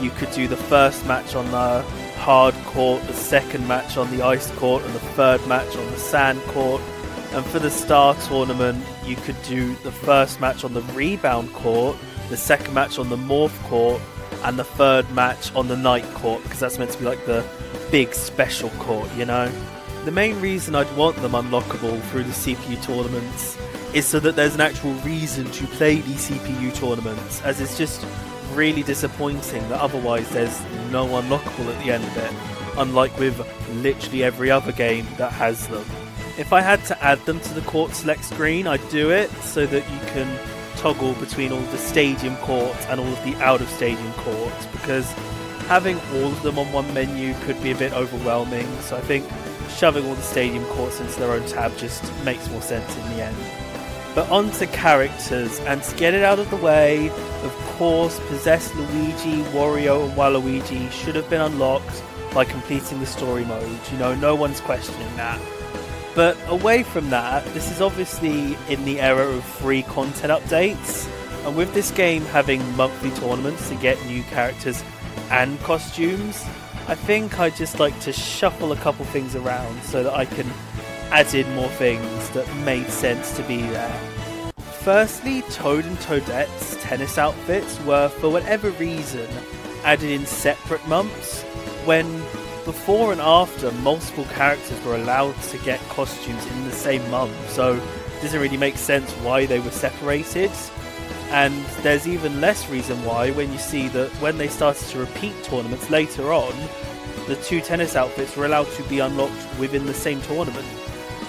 you could do the first match on the hard court, the second match on the ice court, and the third match on the sand court. And for the star tournament, you could do the first match on the rebound court, the second match on the morph court, and the third match on the night court, because that's meant to be like the big special court, you know? The main reason I'd want them unlockable through the CPU tournaments is so that there's an actual reason to play these CPU tournaments, as it's just really disappointing that otherwise there's no unlockable at the end of it, unlike with literally every other game that has them. If I had to add them to the court select screen, I'd do it so that you can toggle between all of the stadium courts and all of the out of stadium courts, because having all of them on one menu could be a bit overwhelming, so I think shoving all the stadium courts into their own tab just makes more sense in the end. But on to characters, and to get it out of the way, of course, Possessed Luigi, Wario and Waluigi should have been unlocked by completing the story mode, you know, no one's questioning that. But away from that, this is obviously in the era of free content updates, and with this game having monthly tournaments to get new characters and costumes, I think I'd just like to shuffle a couple things around so that I can add in more things that made sense to be there. Firstly, Toad and Toadette's tennis outfits were, for whatever reason, added in separate months, when before and after multiple characters were allowed to get costumes in the same month, so it doesn't really make sense why they were separated. And there's even less reason why when you see that when they started to repeat tournaments later on, the two tennis outfits were allowed to be unlocked within the same tournament.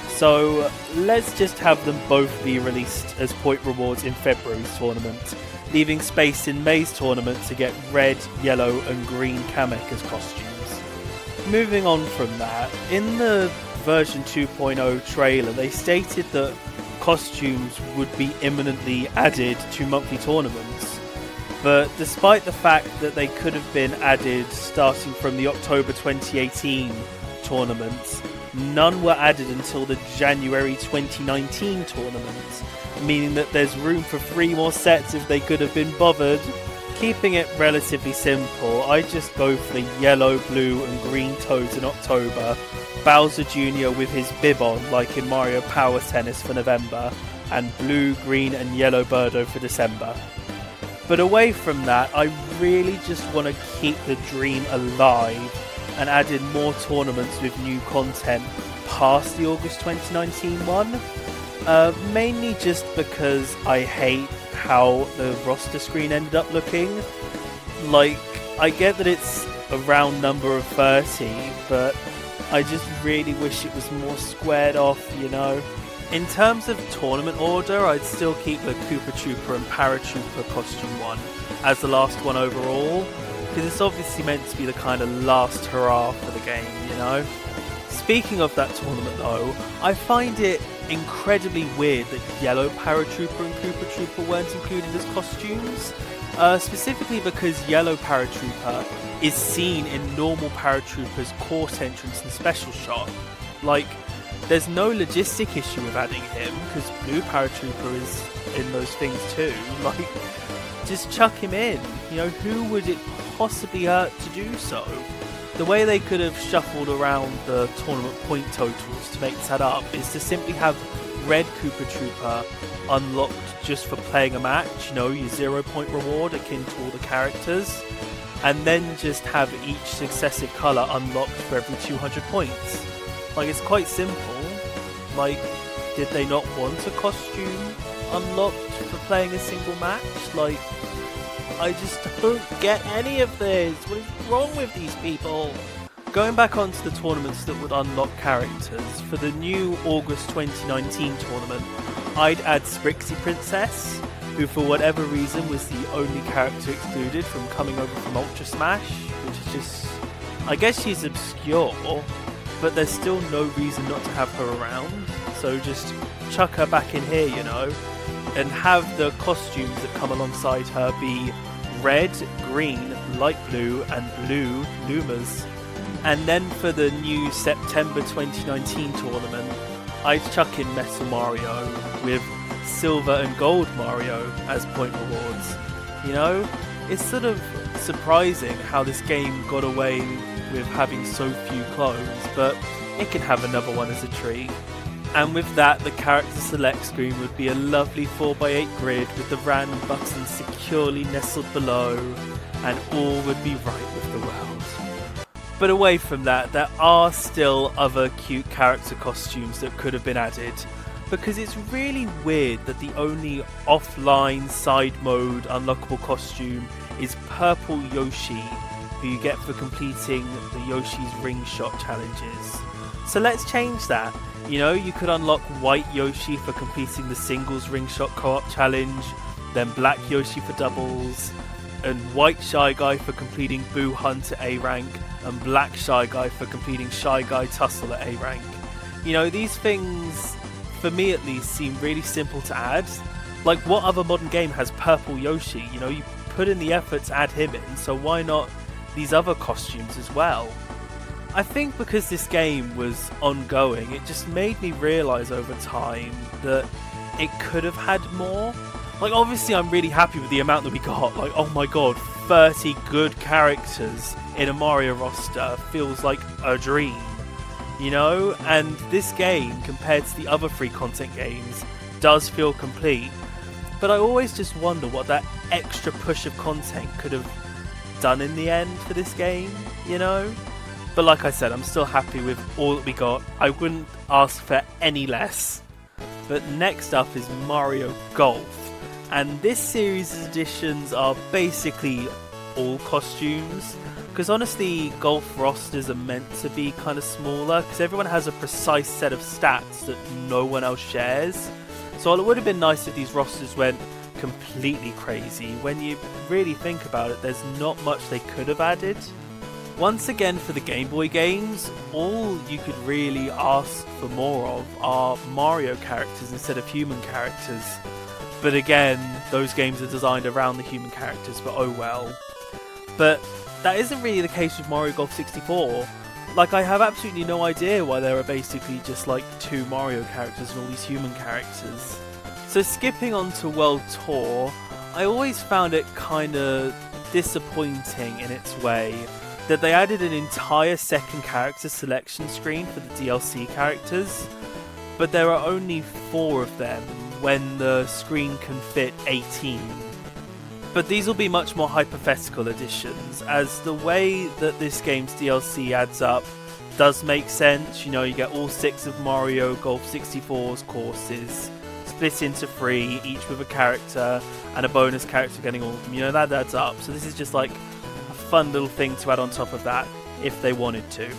So let's just have them both be released as point rewards in February's tournament, leaving space in May's tournament to get red, yellow and green Kamek as costumes. Moving on from that, in the version 2.0 trailer they stated that costumes would be imminently added to monthly tournaments, but despite the fact that they could have been added starting from the October 2018 tournaments, none were added until the January 2019 tournament, meaning that there's room for 3 more sets if they could have been bothered. Keeping it relatively simple, I just go for the yellow, blue and green Toads in October, Bowser Jr. with his bib on like in Mario Power Tennis for November, and blue, green and yellow Birdo for December. But away from that, I really just want to keep the dream alive and add in more tournaments with new content past the August 2019 one, mainly just because I hate how the roster screen ended up looking. Like, I get that it's a round number of 30, but I just really wish it was more squared off, you know? In terms of tournament order, I'd still keep the Koopa Troopa and Paratroopa costume one as the last one overall, because it's obviously meant to be the kind of last hurrah for the game, you know? Speaking of that tournament though, I find it incredibly weird that yellow Paratrooper and Koopa Trooper weren't included as costumes, specifically because yellow Paratrooper is seen in normal Paratrooper's court entrance and special shot. Like, there's no logistic issue with adding him, because blue Paratrooper is in those things too. Like, just chuck him in, you know, who would it possibly hurt to do so? The way they could have shuffled around the tournament point totals to make that up is to simply have red Koopa Trooper unlocked just for playing a match, you know, your 0-point reward akin to all the characters, and then just have each successive colour unlocked for every 200 points. Like, it's quite simple. Like, did they not want a costume? unlocked for playing a single match. Like, I just don't get any of this. What is wrong with these people? Going back onto the tournaments that would unlock characters, for the new August 2019 tournament, I'd add Sprixie Princess, who for whatever reason was the only character excluded from coming over from Ultra Smash, which is just... I guess she's obscure, but there's still no reason not to have her around, so just chuck her back in here, you know, and have the costumes that come alongside her be red, green, light blue, and blue Lumas. And then for the new September 2019 tournament, I'd chuck in Metal Mario with Silver and Gold Mario as point rewards. You know, it's sort of surprising how this game got away with having so few clones, but it can have another one as a treat. And with that, the character select screen would be a lovely 4x8 grid with the random buttons securely nestled below, and all would be right with the world. But away from that, there are still other cute character costumes that could have been added, because it's really weird that the only offline side mode unlockable costume is Purple Yoshi, who you get for completing the Yoshi's Ring Shot challenges. So let's change that. You know, you could unlock White Yoshi for completing the Singles Ring Shot Co-op challenge, then Black Yoshi for doubles, and White Shy Guy for completing Boo Hunt at A rank, and Black Shy Guy for completing Shy Guy Tussle at A rank. You know, these things, for me at least, seem really simple to add. Like, what other modern game has Purple Yoshi? You know, you put in the effort to add him in, so why not these other costumes as well? I think because this game was ongoing, it just made me realise over time that it could have had more. Like, obviously I'm really happy with the amount that we got. Like, oh my god, 30 good characters in a Mario roster feels like a dream, you know? And this game, compared to the other free content games, does feel complete. But I always just wonder what that extra push of content could have done in the end for this game, you know? But like I said, I'm still happy with all that we got. I wouldn't ask for any less. But next up is Mario Golf. And this series' additions are basically all costumes. Because honestly, golf rosters are meant to be kind of smaller, because everyone has a precise set of stats that no one else shares. So it would have been nice if these rosters went completely crazy. When you really think about it, there's not much they could have added. Once again, for the Game Boy games, all you could really ask for more of are Mario characters instead of human characters. But again, those games are designed around the human characters, but oh well. But that isn't really the case with Mario Golf 64. Like, I have absolutely no idea why there are basically just like two Mario characters and all these human characters. So skipping on to World Tour, I always found it kind of disappointing in its way that they added an entire second character selection screen for the DLC characters, but there are only 4 of them when the screen can fit 18. But these will be much more hypothetical additions, as the way that this game's DLC adds up does make sense. You know, you get all 6 of Mario Golf 64's courses split into 3, each with a character and a bonus character getting all of them. You know, that adds up. So this is just like fun little thing to add on top of that if they wanted to.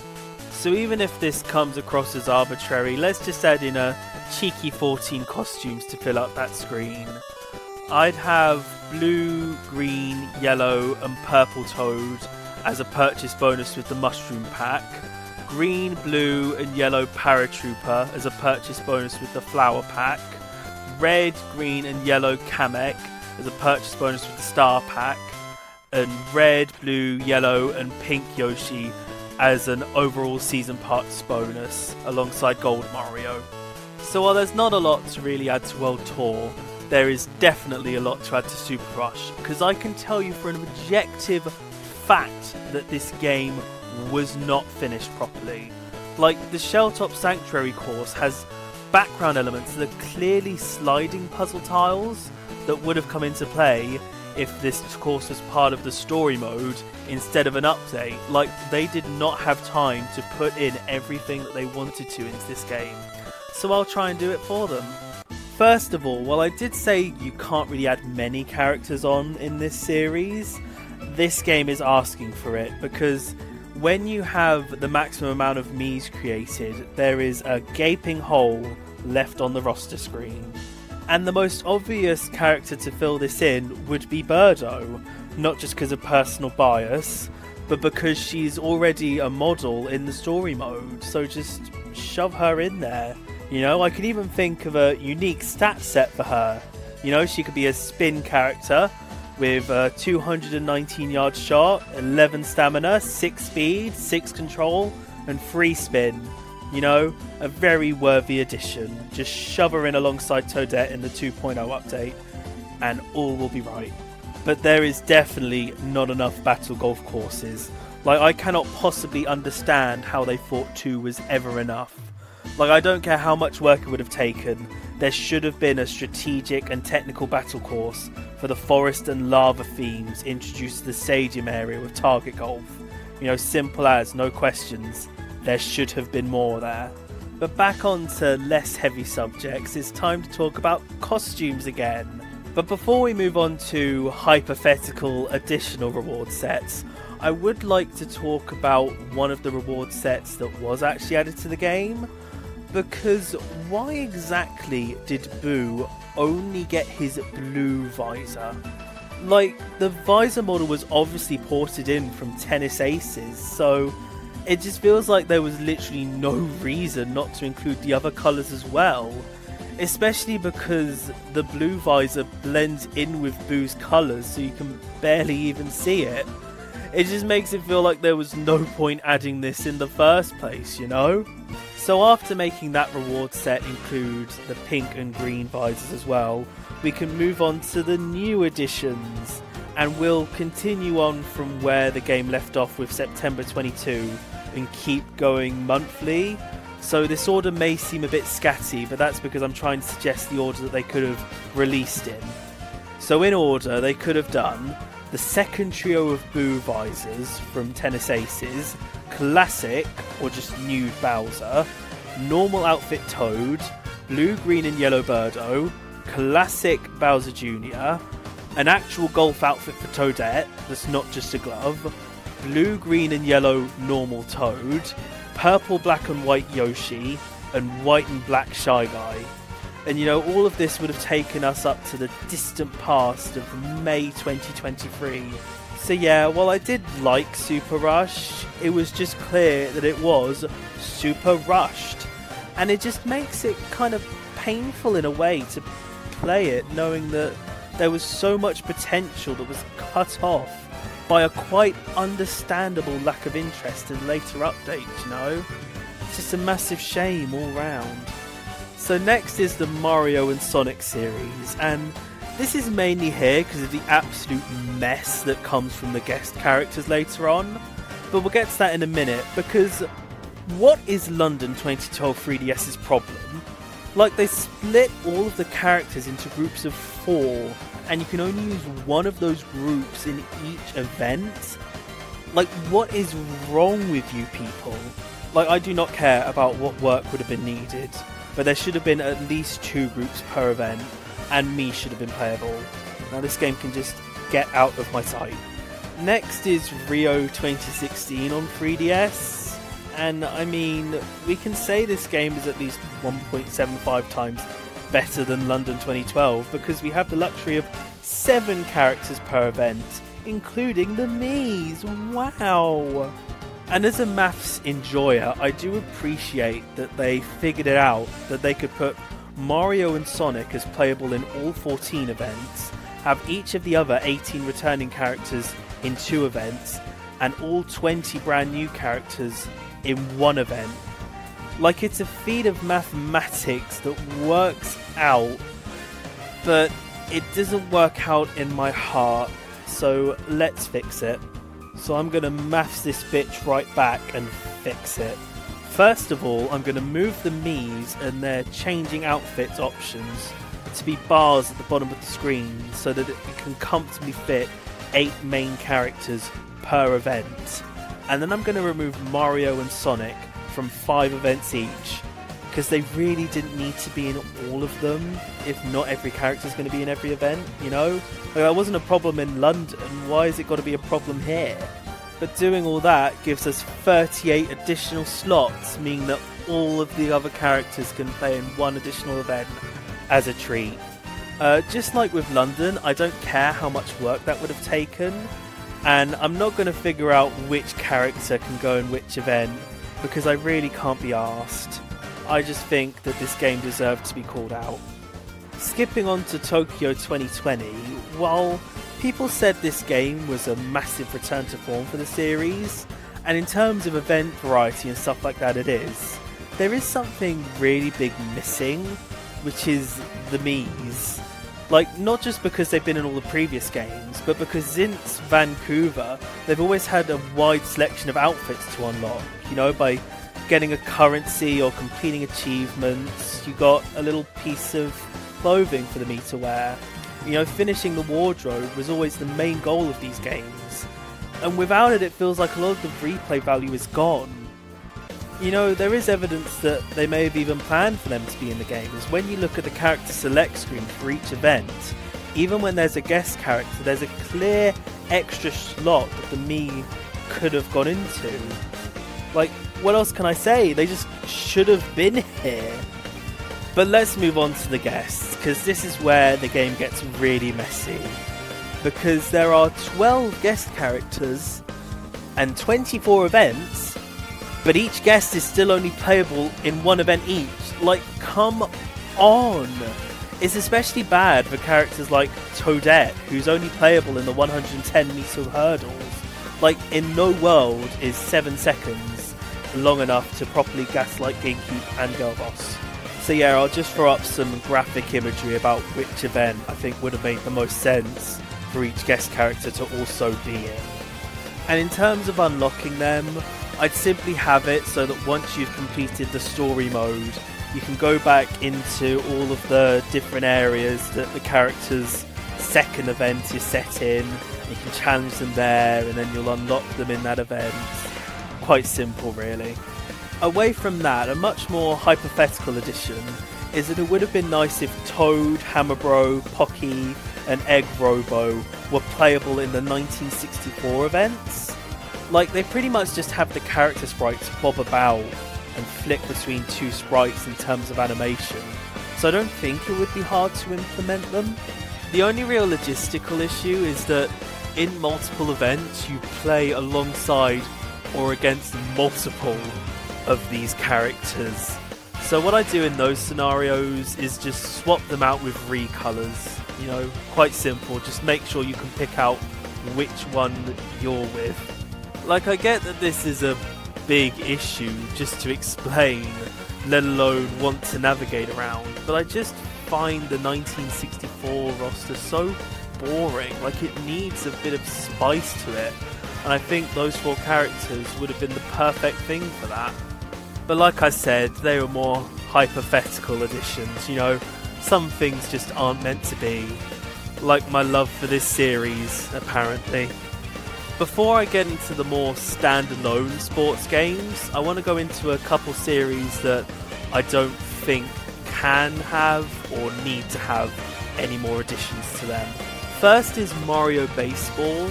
So even if this comes across as arbitrary, let's just add in a cheeky 14 costumes to fill up that screen. I'd have blue, green, yellow and purple Toad as a purchase bonus with the mushroom pack, green, blue and yellow Paratrooper as a purchase bonus with the flower pack, red, green and yellow Kamek as a purchase bonus with the star pack, and red, blue, yellow and pink Yoshi as an overall season parts bonus alongside Gold Mario. So while there's not a lot to really add to World Tour, there is definitely a lot to add to Super Rush, because I can tell you for an objective fact that this game was not finished properly. Like, the Shelltop Sanctuary course has background elements that are clearly sliding puzzle tiles that would have come into play if this course was part of the story mode instead of an update. Like, they did not have time to put in everything that they wanted to into this game, so I'll try and do it for them. First of all, while I did say you can't really add many characters on in this series, this game is asking for it, because when you have the maximum amount of Miis created, there is a gaping hole left on the roster screen. And the most obvious character to fill this in would be Birdo, not just because of personal bias, but because she's already a model in the story mode, so just shove her in there. You know, I could even think of a unique stat set for her. You know, she could be a spin character with a 219-yard shot, 11 stamina, 6 speed, 6 control, and 3 spin. You know, a very worthy addition. Just shove her in alongside Toadette in the 2.0 update, and all will be right. But there is definitely not enough battle golf courses. Like, I cannot possibly understand how they thought 2 was ever enough. Like, I don't care how much work it would have taken, there should have been a strategic and technical battle course for the forest and lava themes introduced to the stadium area with target golf. You know, simple as, no questions. There should have been more there. But back on to less heavy subjects, it's time to talk about costumes again. But before we move on to hypothetical additional reward sets, I would like to talk about one of the reward sets that was actually added to the game. Because why exactly did Boo only get his blue visor? Like, the visor model was obviously ported in from Tennis Aces, so it just feels like there was literally no reason not to include the other colours as well. Especially because the blue visor blends in with Boo's colours, so you can barely even see it. It just makes it feel like there was no point adding this in the first place, you know? So after making that reward set include the pink and green visors as well, we can move on to the new additions. And we'll continue on from where the game left off with September 22 and keep going monthly. So this order may seem a bit scatty, but that's because I'm trying to suggest the order that they could have released in. So in order, they could have done the second trio of Boo visors from Tennis Aces, Classic, or just Nude Bowser, Normal Outfit Toad, Blue, Green and Yellow Birdo, Classic Bowser Jr., an actual golf outfit for Toadette that's not just a glove, Blue, Green and Yellow Normal Toad, Purple, Black and White Yoshi, and White and Black Shy Guy. And you know, all of this would have taken us up to the distant past of May 2023. So yeah, while I did like Super Rush, it was just clear that it was super rushed. And it just makes it kind of painful in a way to play it, knowing that there was so much potential that was cut off by a quite understandable lack of interest in later updates, you know? It's just a massive shame all round. So next is the Mario and Sonic series, and this is mainly here because of the absolute mess that comes from the guest characters later on, but we'll get to that in a minute, because what is London 2012 3DS's problem? Like, they split all of the characters into groups of 4, and you can only use one of those groups in each event? Like, what is wrong with you people? Like, I do not care about what work would have been needed, but there should have been at least 2 groups per event, and Miis should have been playable. Now this game can just get out of my sight. Next is Rio 2016 on 3DS, and I mean, we can say this game is at least 1.75 times better than London 2012, because we have the luxury of 7 characters per event, including the Miis. Wow! And as a maths enjoyer, I do appreciate that they figured it out, that they could put Mario and Sonic as playable in all 14 events, have each of the other 18 returning characters in 2 events, and all 20 brand new characters in 1 event. Like, it's a feat of mathematics that works out, but it doesn't work out in my heart, so let's fix it. So I'm going to maths this bitch right back and fix it. First of all, I'm going to move the Miis and their changing outfits options to be bars at the bottom of the screen so that it can comfortably fit 8 main characters per event. And then I'm going to remove Mario and Sonic from 5 events each. because they really didn't need to be in all of them if not every character's going to be in every event, you know? Like, that wasn't a problem in London, why has it got to be a problem here? But doing all that gives us 38 additional slots, meaning that all of the other characters can play in one additional event as a treat. Just like with London, I don't care how much work that would have taken, and I'm not going to figure out which character can go in which event, because I really can't be arsed. I just think that this game deserved to be called out. Skipping on to Tokyo 2020, while people said this game was a massive return to form for the series, and in terms of event variety and stuff like that it is, there is something really big missing, which is the Mii's. Like, not just because they've been in all the previous games, but because since Vancouver, they've always had a wide selection of outfits to unlock, you know, by getting a currency or completing achievements, you got a little piece of clothing for the Mii to wear. You know, finishing the wardrobe was always the main goal of these games. And without it, it feels like a lot of the replay value is gone. You know, there is evidence that they may have even planned for them to be in the game, as when you look at the character select screen for each event, even when there's a guest character, there's a clear extra slot that the Mii could have gone into. Like, what else can I say? They just should have been here. But let's move on to the guests, because this is where the game gets really messy. Because there are 12 guest characters and 24 events, but each guest is still only playable in one event each. Like, come on! It's especially bad for characters like Toadette, who's only playable in the 110-meter hurdles. Like, in no world is 7 seconds long enough to properly gaslight Gatekeep and Girl Boss. So yeah, I'll just throw up some graphic imagery about which event I think would have made the most sense for each guest character to also be in. And in terms of unlocking them, I'd simply have it so that once you've completed the story mode, you can go back into all of the different areas that the character's second event is set in, you can challenge them there, and then you'll unlock them in that event. Quite simple, really. Away from that, a much more hypothetical addition is that it would have been nice if Toad, Hammer Bro, Pocky, and Egg Robo were playable in the 1964 events. Like, they pretty much just have the character sprites bob about and flick between two sprites in terms of animation, so I don't think it would be hard to implement them. The only real logistical issue is that in multiple events you play alongside or against multiple of these characters. So what I do in those scenarios is just swap them out with recolors. You know, quite simple, just make sure you can pick out which one you're with. Like, I get that this is a big issue just to explain, let alone want to navigate around, but I just find the 1964 roster so boring. Like, it needs a bit of spice to it, and I think those 4 characters would have been the perfect thing for that. But like I said, they were more hypothetical additions, you know, some things just aren't meant to be. Like my love for this series, apparently. Before I get into the more standalone sports games, I want to go into a couple series that I don't think can have or need to have any more additions to them. First is Mario Baseball,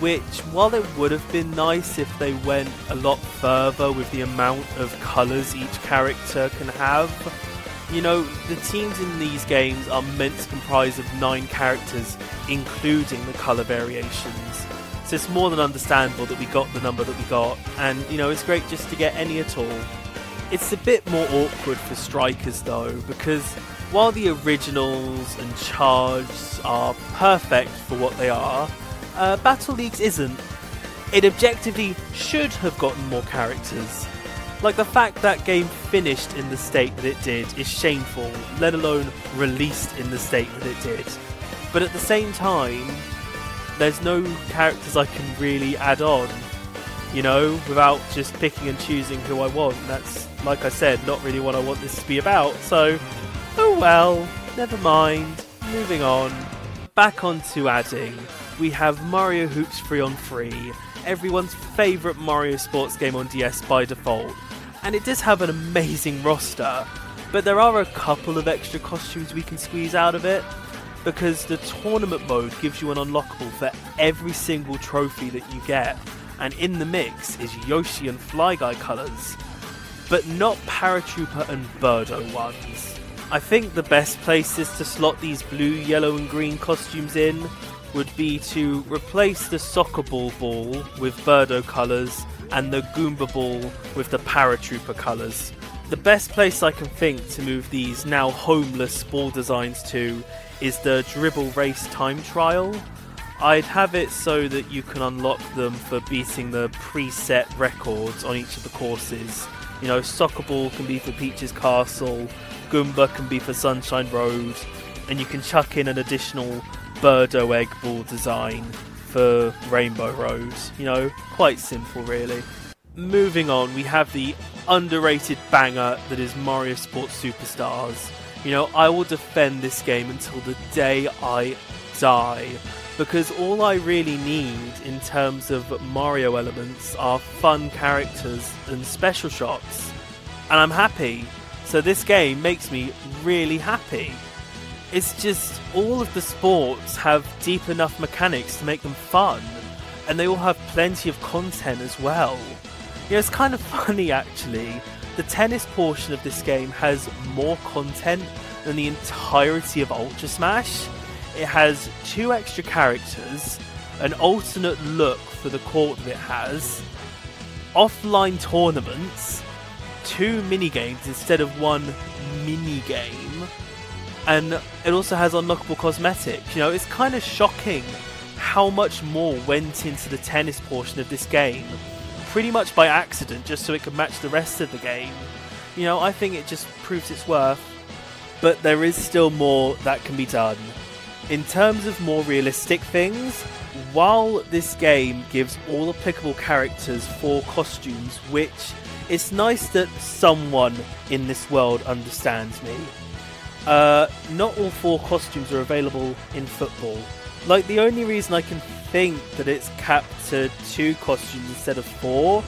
which, while it would have been nice if they went a lot further with the amount of colours each character can have, you know, the teams in these games are meant to comprise of 9 characters, including the colour variations. So it's more than understandable that we got the number that we got, and, you know, it's great just to get any at all. It's a bit more awkward for strikers though, because while the originals and charges are perfect for what they are, Battle Leagues isn't. It objectively should have gotten more characters. Like, the fact that game finished in the state that it did is shameful, let alone released in the state that it did. But at the same time, there's no characters I can really add on, you know, without just picking and choosing who I want. That's, like I said, not really what I want this to be about, so oh well, never mind, moving on. Back on to adding. We have Mario Hoops 3 on 3, everyone's favourite Mario sports game on DS by default, and it does have an amazing roster, but there are a couple of extra costumes we can squeeze out of it, because the tournament mode gives you an unlockable for every single trophy that you get, and in the mix is Yoshi and Fly Guy colours, but not Paratrooper and Birdo ones. I think the best places to slot these blue, yellow and green costumes in would be to replace the soccer ball with Birdo colours and the Goomba ball with the Paratrooper colours. The best place I can think to move these now homeless ball designs to is the dribble race time trial. I'd have it so that you can unlock them for beating the preset records on each of the courses. You know, soccer ball can be for Peach's Castle, Goomba can be for Sunshine Road, and you can chuck in an additional Birdo egg ball design for Rainbow Road. You know, quite simple really. Moving on, we have the underrated banger that is Mario Sports Superstars. You know, I will defend this game until the day I die, because all I really need in terms of Mario elements are fun characters and special shots, and I'm happy. So this game makes me really happy. It's just all of the sports have deep enough mechanics to make them fun, and they all have plenty of content as well. You know, it's kind of funny actually, the tennis portion of this game has more content than the entirety of Ultra Smash. It has 2 extra characters, an alternate look for the court that it has, offline tournaments, 2 minigames instead of 1 minigame, and it also has unlockable cosmetics. You know, it's kind of shocking how much more went into the tennis portion of this game, pretty much by accident, just so it could match the rest of the game. You know, I think it just proves its worth, but there is still more that can be done. In terms of more realistic things, while this game gives all applicable characters 4 costumes, which it's nice that someone in this world understands me, not all 4 costumes are available in football. Like, the only reason I can think that it's capped to 2 costumes instead of 4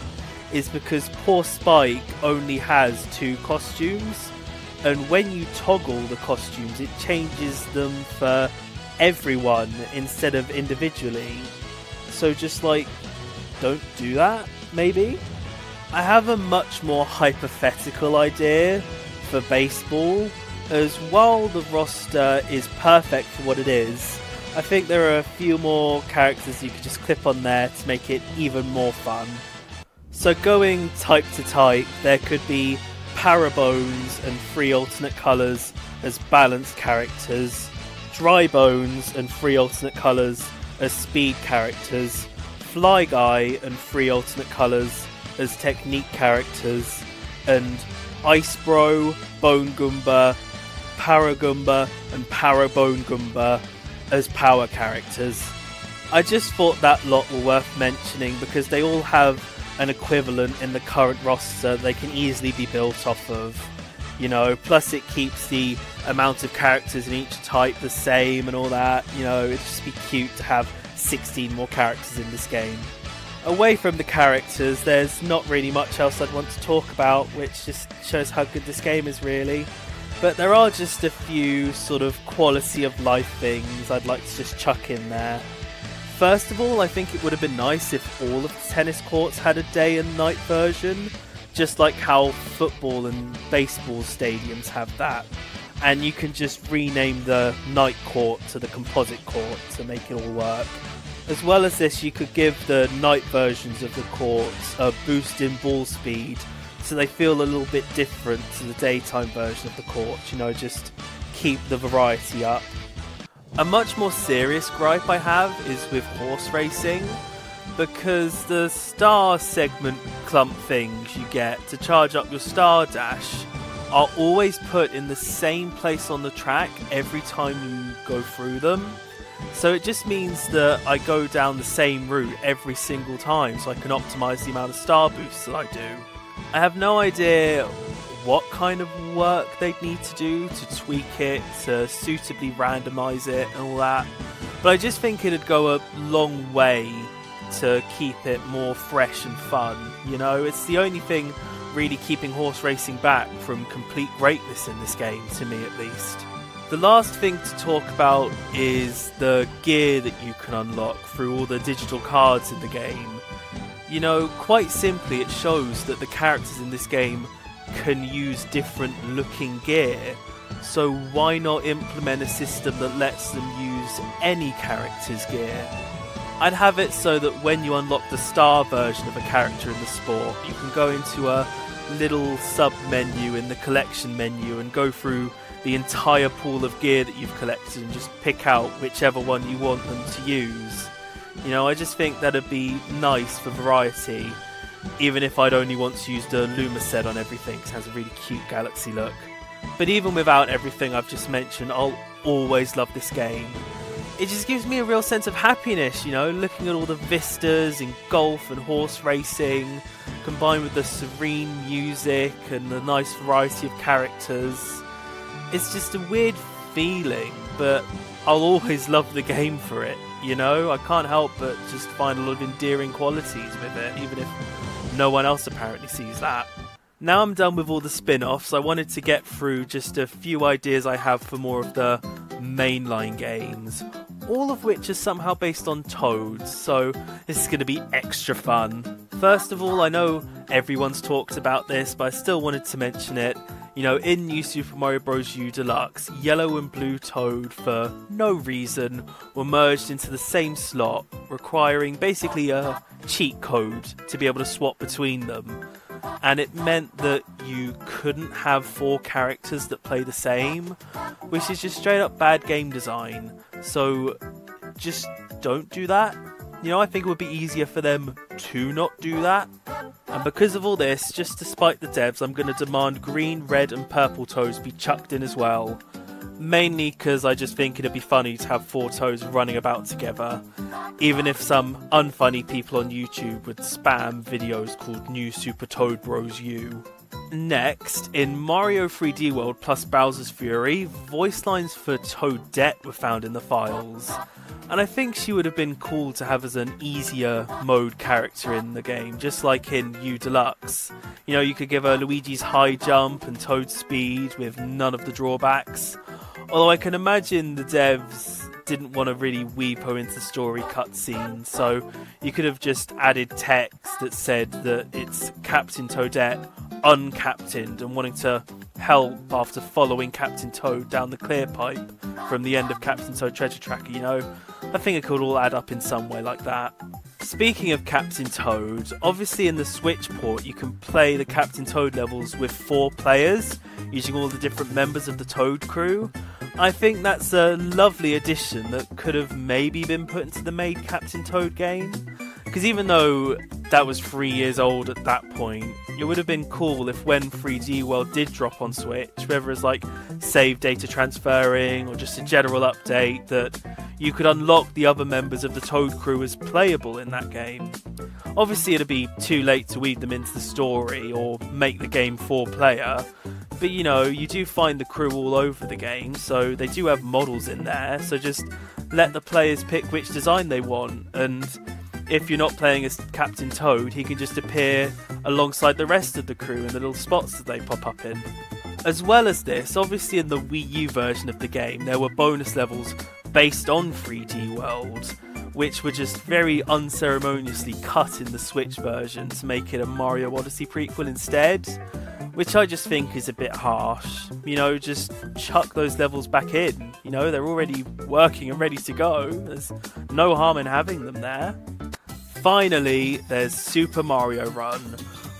is because poor Spike only has 2 costumes, and when you toggle the costumes it changes them for everyone instead of individually. So just like, don't do that, maybe? I have a much more hypothetical idea for baseball, as while the roster is perfect for what it is, I think there are a few more characters you could just clip on there to make it even more fun. So going type to type, there could be Parabones and 3 alternate colours as balanced characters, Drybones and 3 alternate colours as speed characters, Fly Guy and 3 alternate colours as technique characters, and Ice Bro, Bone Goomba, Para Goomba and Para Bone Goomba as power characters. I just thought that lot were worth mentioning because they all have an equivalent in the current roster they can easily be built off of, you know, plus it keeps the amount of characters in each type the same and all that. You know, it'd just be cute to have 16 more characters in this game. Away from the characters, there's not really much else I'd want to talk about, which just shows how good this game is really. But there are just a few sort of quality of life things I'd like to just chuck in there. First of all, I think it would have been nice if all of the tennis courts had a day and night version, just like how football and baseball stadiums have that. And you can just rename the night court to the composite court to make it all work. As well as this, you could give the night versions of the courts a boost in ball speed so they feel a little bit different to the daytime version of the court. You know, just keep the variety up. A much more serious gripe I have is with horse racing, because the star segment clump things you get to charge up your star dash are always put in the same place on the track every time you go through them. So it just means that I go down the same route every single time so I can optimise the amount of star boosts that I do. I have no idea what kind of work they'd need to do to tweak it, to suitably randomise it and all that, but I just think it'd go a long way to keep it more fresh and fun. You know, it's the only thing really keeping horse racing back from complete greatness in this game, to me at least. The last thing to talk about is the gear that you can unlock through all the digital cards in the game. You know, quite simply it shows that the characters in this game can use different looking gear, so why not implement a system that lets them use any character's gear? I'd have it so that when you unlock the star version of a character in the sport, you can go into a little sub-menu in the collection menu and go through the entire pool of gear that you've collected and just pick out whichever one you want them to use. You know, I just think that'd be nice for variety, even if I'd only want to use the Luma set on everything, because it has a really cute galaxy look. But even without everything I've just mentioned, I'll always love this game. It just gives me a real sense of happiness, you know, looking at all the vistas in golf and horse racing, combined with the serene music and the nice variety of characters. It's just a weird feeling, but I'll always love the game for it, you know? I can't help but just find a lot of endearing qualities with it, even if no one else apparently sees that. Now I'm done with all the spin-offs, I wanted to get through just a few ideas I have for more of the mainline games, all of which are somehow based on Toads, so this is going to be extra fun. First of all, I know everyone's talked about this, but I still wanted to mention it. You know, in New Super Mario Bros. U Deluxe, Yellow and Blue Toad, for no reason, were merged into the same slot, requiring basically a cheat code to be able to swap between them. And it meant that you couldn't have four characters that play the same, which is just straight up bad game design. So just don't do that. You know, I think it would be easier for them to not do that. And because of all this, just to spite the devs, I'm going to demand green, red and purple Toads be chucked in as well. Mainly because I just think it'd be funny to have four Toads running about together, even if some unfunny people on YouTube would spam videos called New Super Toad Bros. U. Next, in Mario 3D World plus Bowser's Fury, voice lines for Toadette were found in the files, and I think she would have been cool to have as an easier mode character in the game, just like in U Deluxe. You know, you could give her Luigi's high jump and Toad's speed with none of the drawbacks. Although I can imagine the devs didn't want to really weep her into the story cutscene, so you could have just added text that said that it's Captain Toadette uncaptained and wanting to help after following Captain Toad down the clear pipe from the end of Captain Toad Treasure Tracker, you know? I think it could all add up in some way like that. Speaking of Captain Toad, obviously in the Switch port you can play the Captain Toad levels with four players, using all the different members of the Toad crew. I think that's a lovely addition that could have maybe been put into the made Captain Toad game. Because even though that was 3 years old at that point, it would have been cool if when 3D World did drop on Switch, whether it's like save data transferring or just a general update, that you could unlock the other members of the Toad crew as playable in that game. Obviously it'd be too late to weave them into the story or make the game four player, but you know, you do find the crew all over the game, so they do have models in there, so just let the players pick which design they want, and if you're not playing as Captain Toad, he can just appear alongside the rest of the crew in the little spots that they pop up in. As well as this, obviously in the Wii U version of the game, there were bonus levels based on 3D World, which were just very unceremoniously cut in the Switch version to make it a Mario Odyssey prequel instead, which I just think is a bit harsh. You know, just chuck those levels back in. You know, they're already working and ready to go. There's no harm in having them there. Finally, there's Super Mario Run,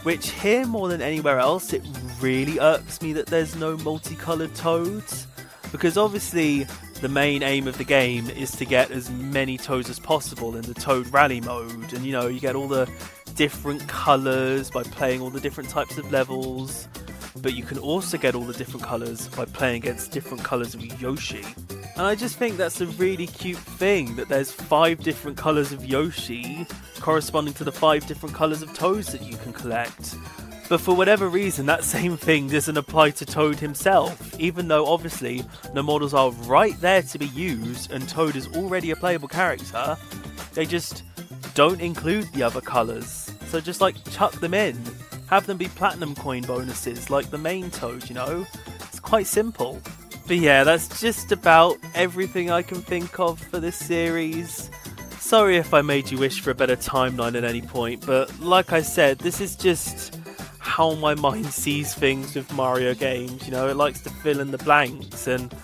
which here more than anywhere else, it really irks me that there's no multicoloured Toads, because obviously the main aim of the game is to get as many Toads as possible in the Toad Rally mode, and you know, you get all the different colours by playing all the different types of levels, but you can also get all the different colours by playing against different colours of Yoshi. And I just think that's a really cute thing, that there's 5 different colours of Yoshi corresponding to the 5 different colours of Toads that you can collect. But for whatever reason, that same thing doesn't apply to Toad himself, even though obviously the models are right there to be used and Toad is already a playable character. They just don't include the other colours, so just like chuck them in. have them be platinum coin bonuses like the main Toad, you know? It's quite simple. But yeah, that's just about everything I can think of for this series. Sorry if I made you wish for a better timeline at any point, but like I said, this is just how my mind sees things with Mario games, you know? It likes to fill in the blanks, and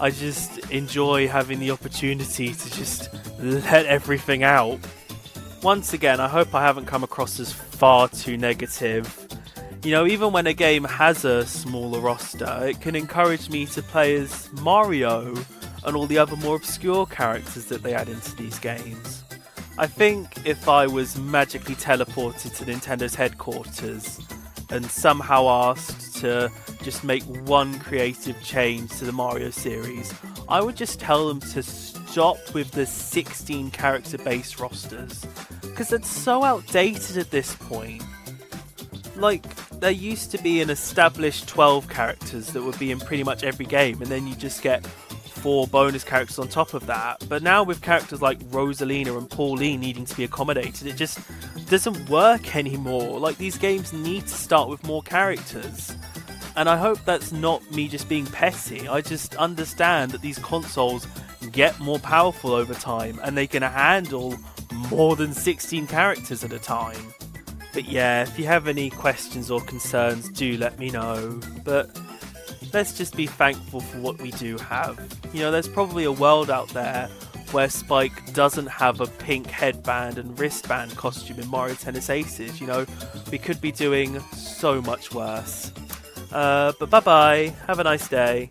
I just enjoy having the opportunity to just let everything out. Once again, I hope I haven't come across as far too negative. You know, even when a game has a smaller roster, it can encourage me to play as Mario and all the other more obscure characters that they add into these games. I think if I was magically teleported to Nintendo's headquarters and somehow asked to just make one creative change to the Mario series, I would just tell them to stop with the 16 character based rosters, because it's so outdated at this point. Like, there used to be an established 12 characters that would be in pretty much every game, and then you just get 4 bonus characters on top of that. But now with characters like Rosalina and Pauline needing to be accommodated, it just doesn't work anymore. Like, these games need to start with more characters. And I hope that's not me just being petty. I just understand that these consoles get more powerful over time and they can handle more than 16 characters at a time. But yeah, if you have any questions or concerns, do let me know. But let's just be thankful for what we do have. You know, there's probably a world out there where Spike doesn't have a pink headband and wristband costume in Mario Tennis Aces. You know, we could be doing so much worse. But bye bye, have a nice day.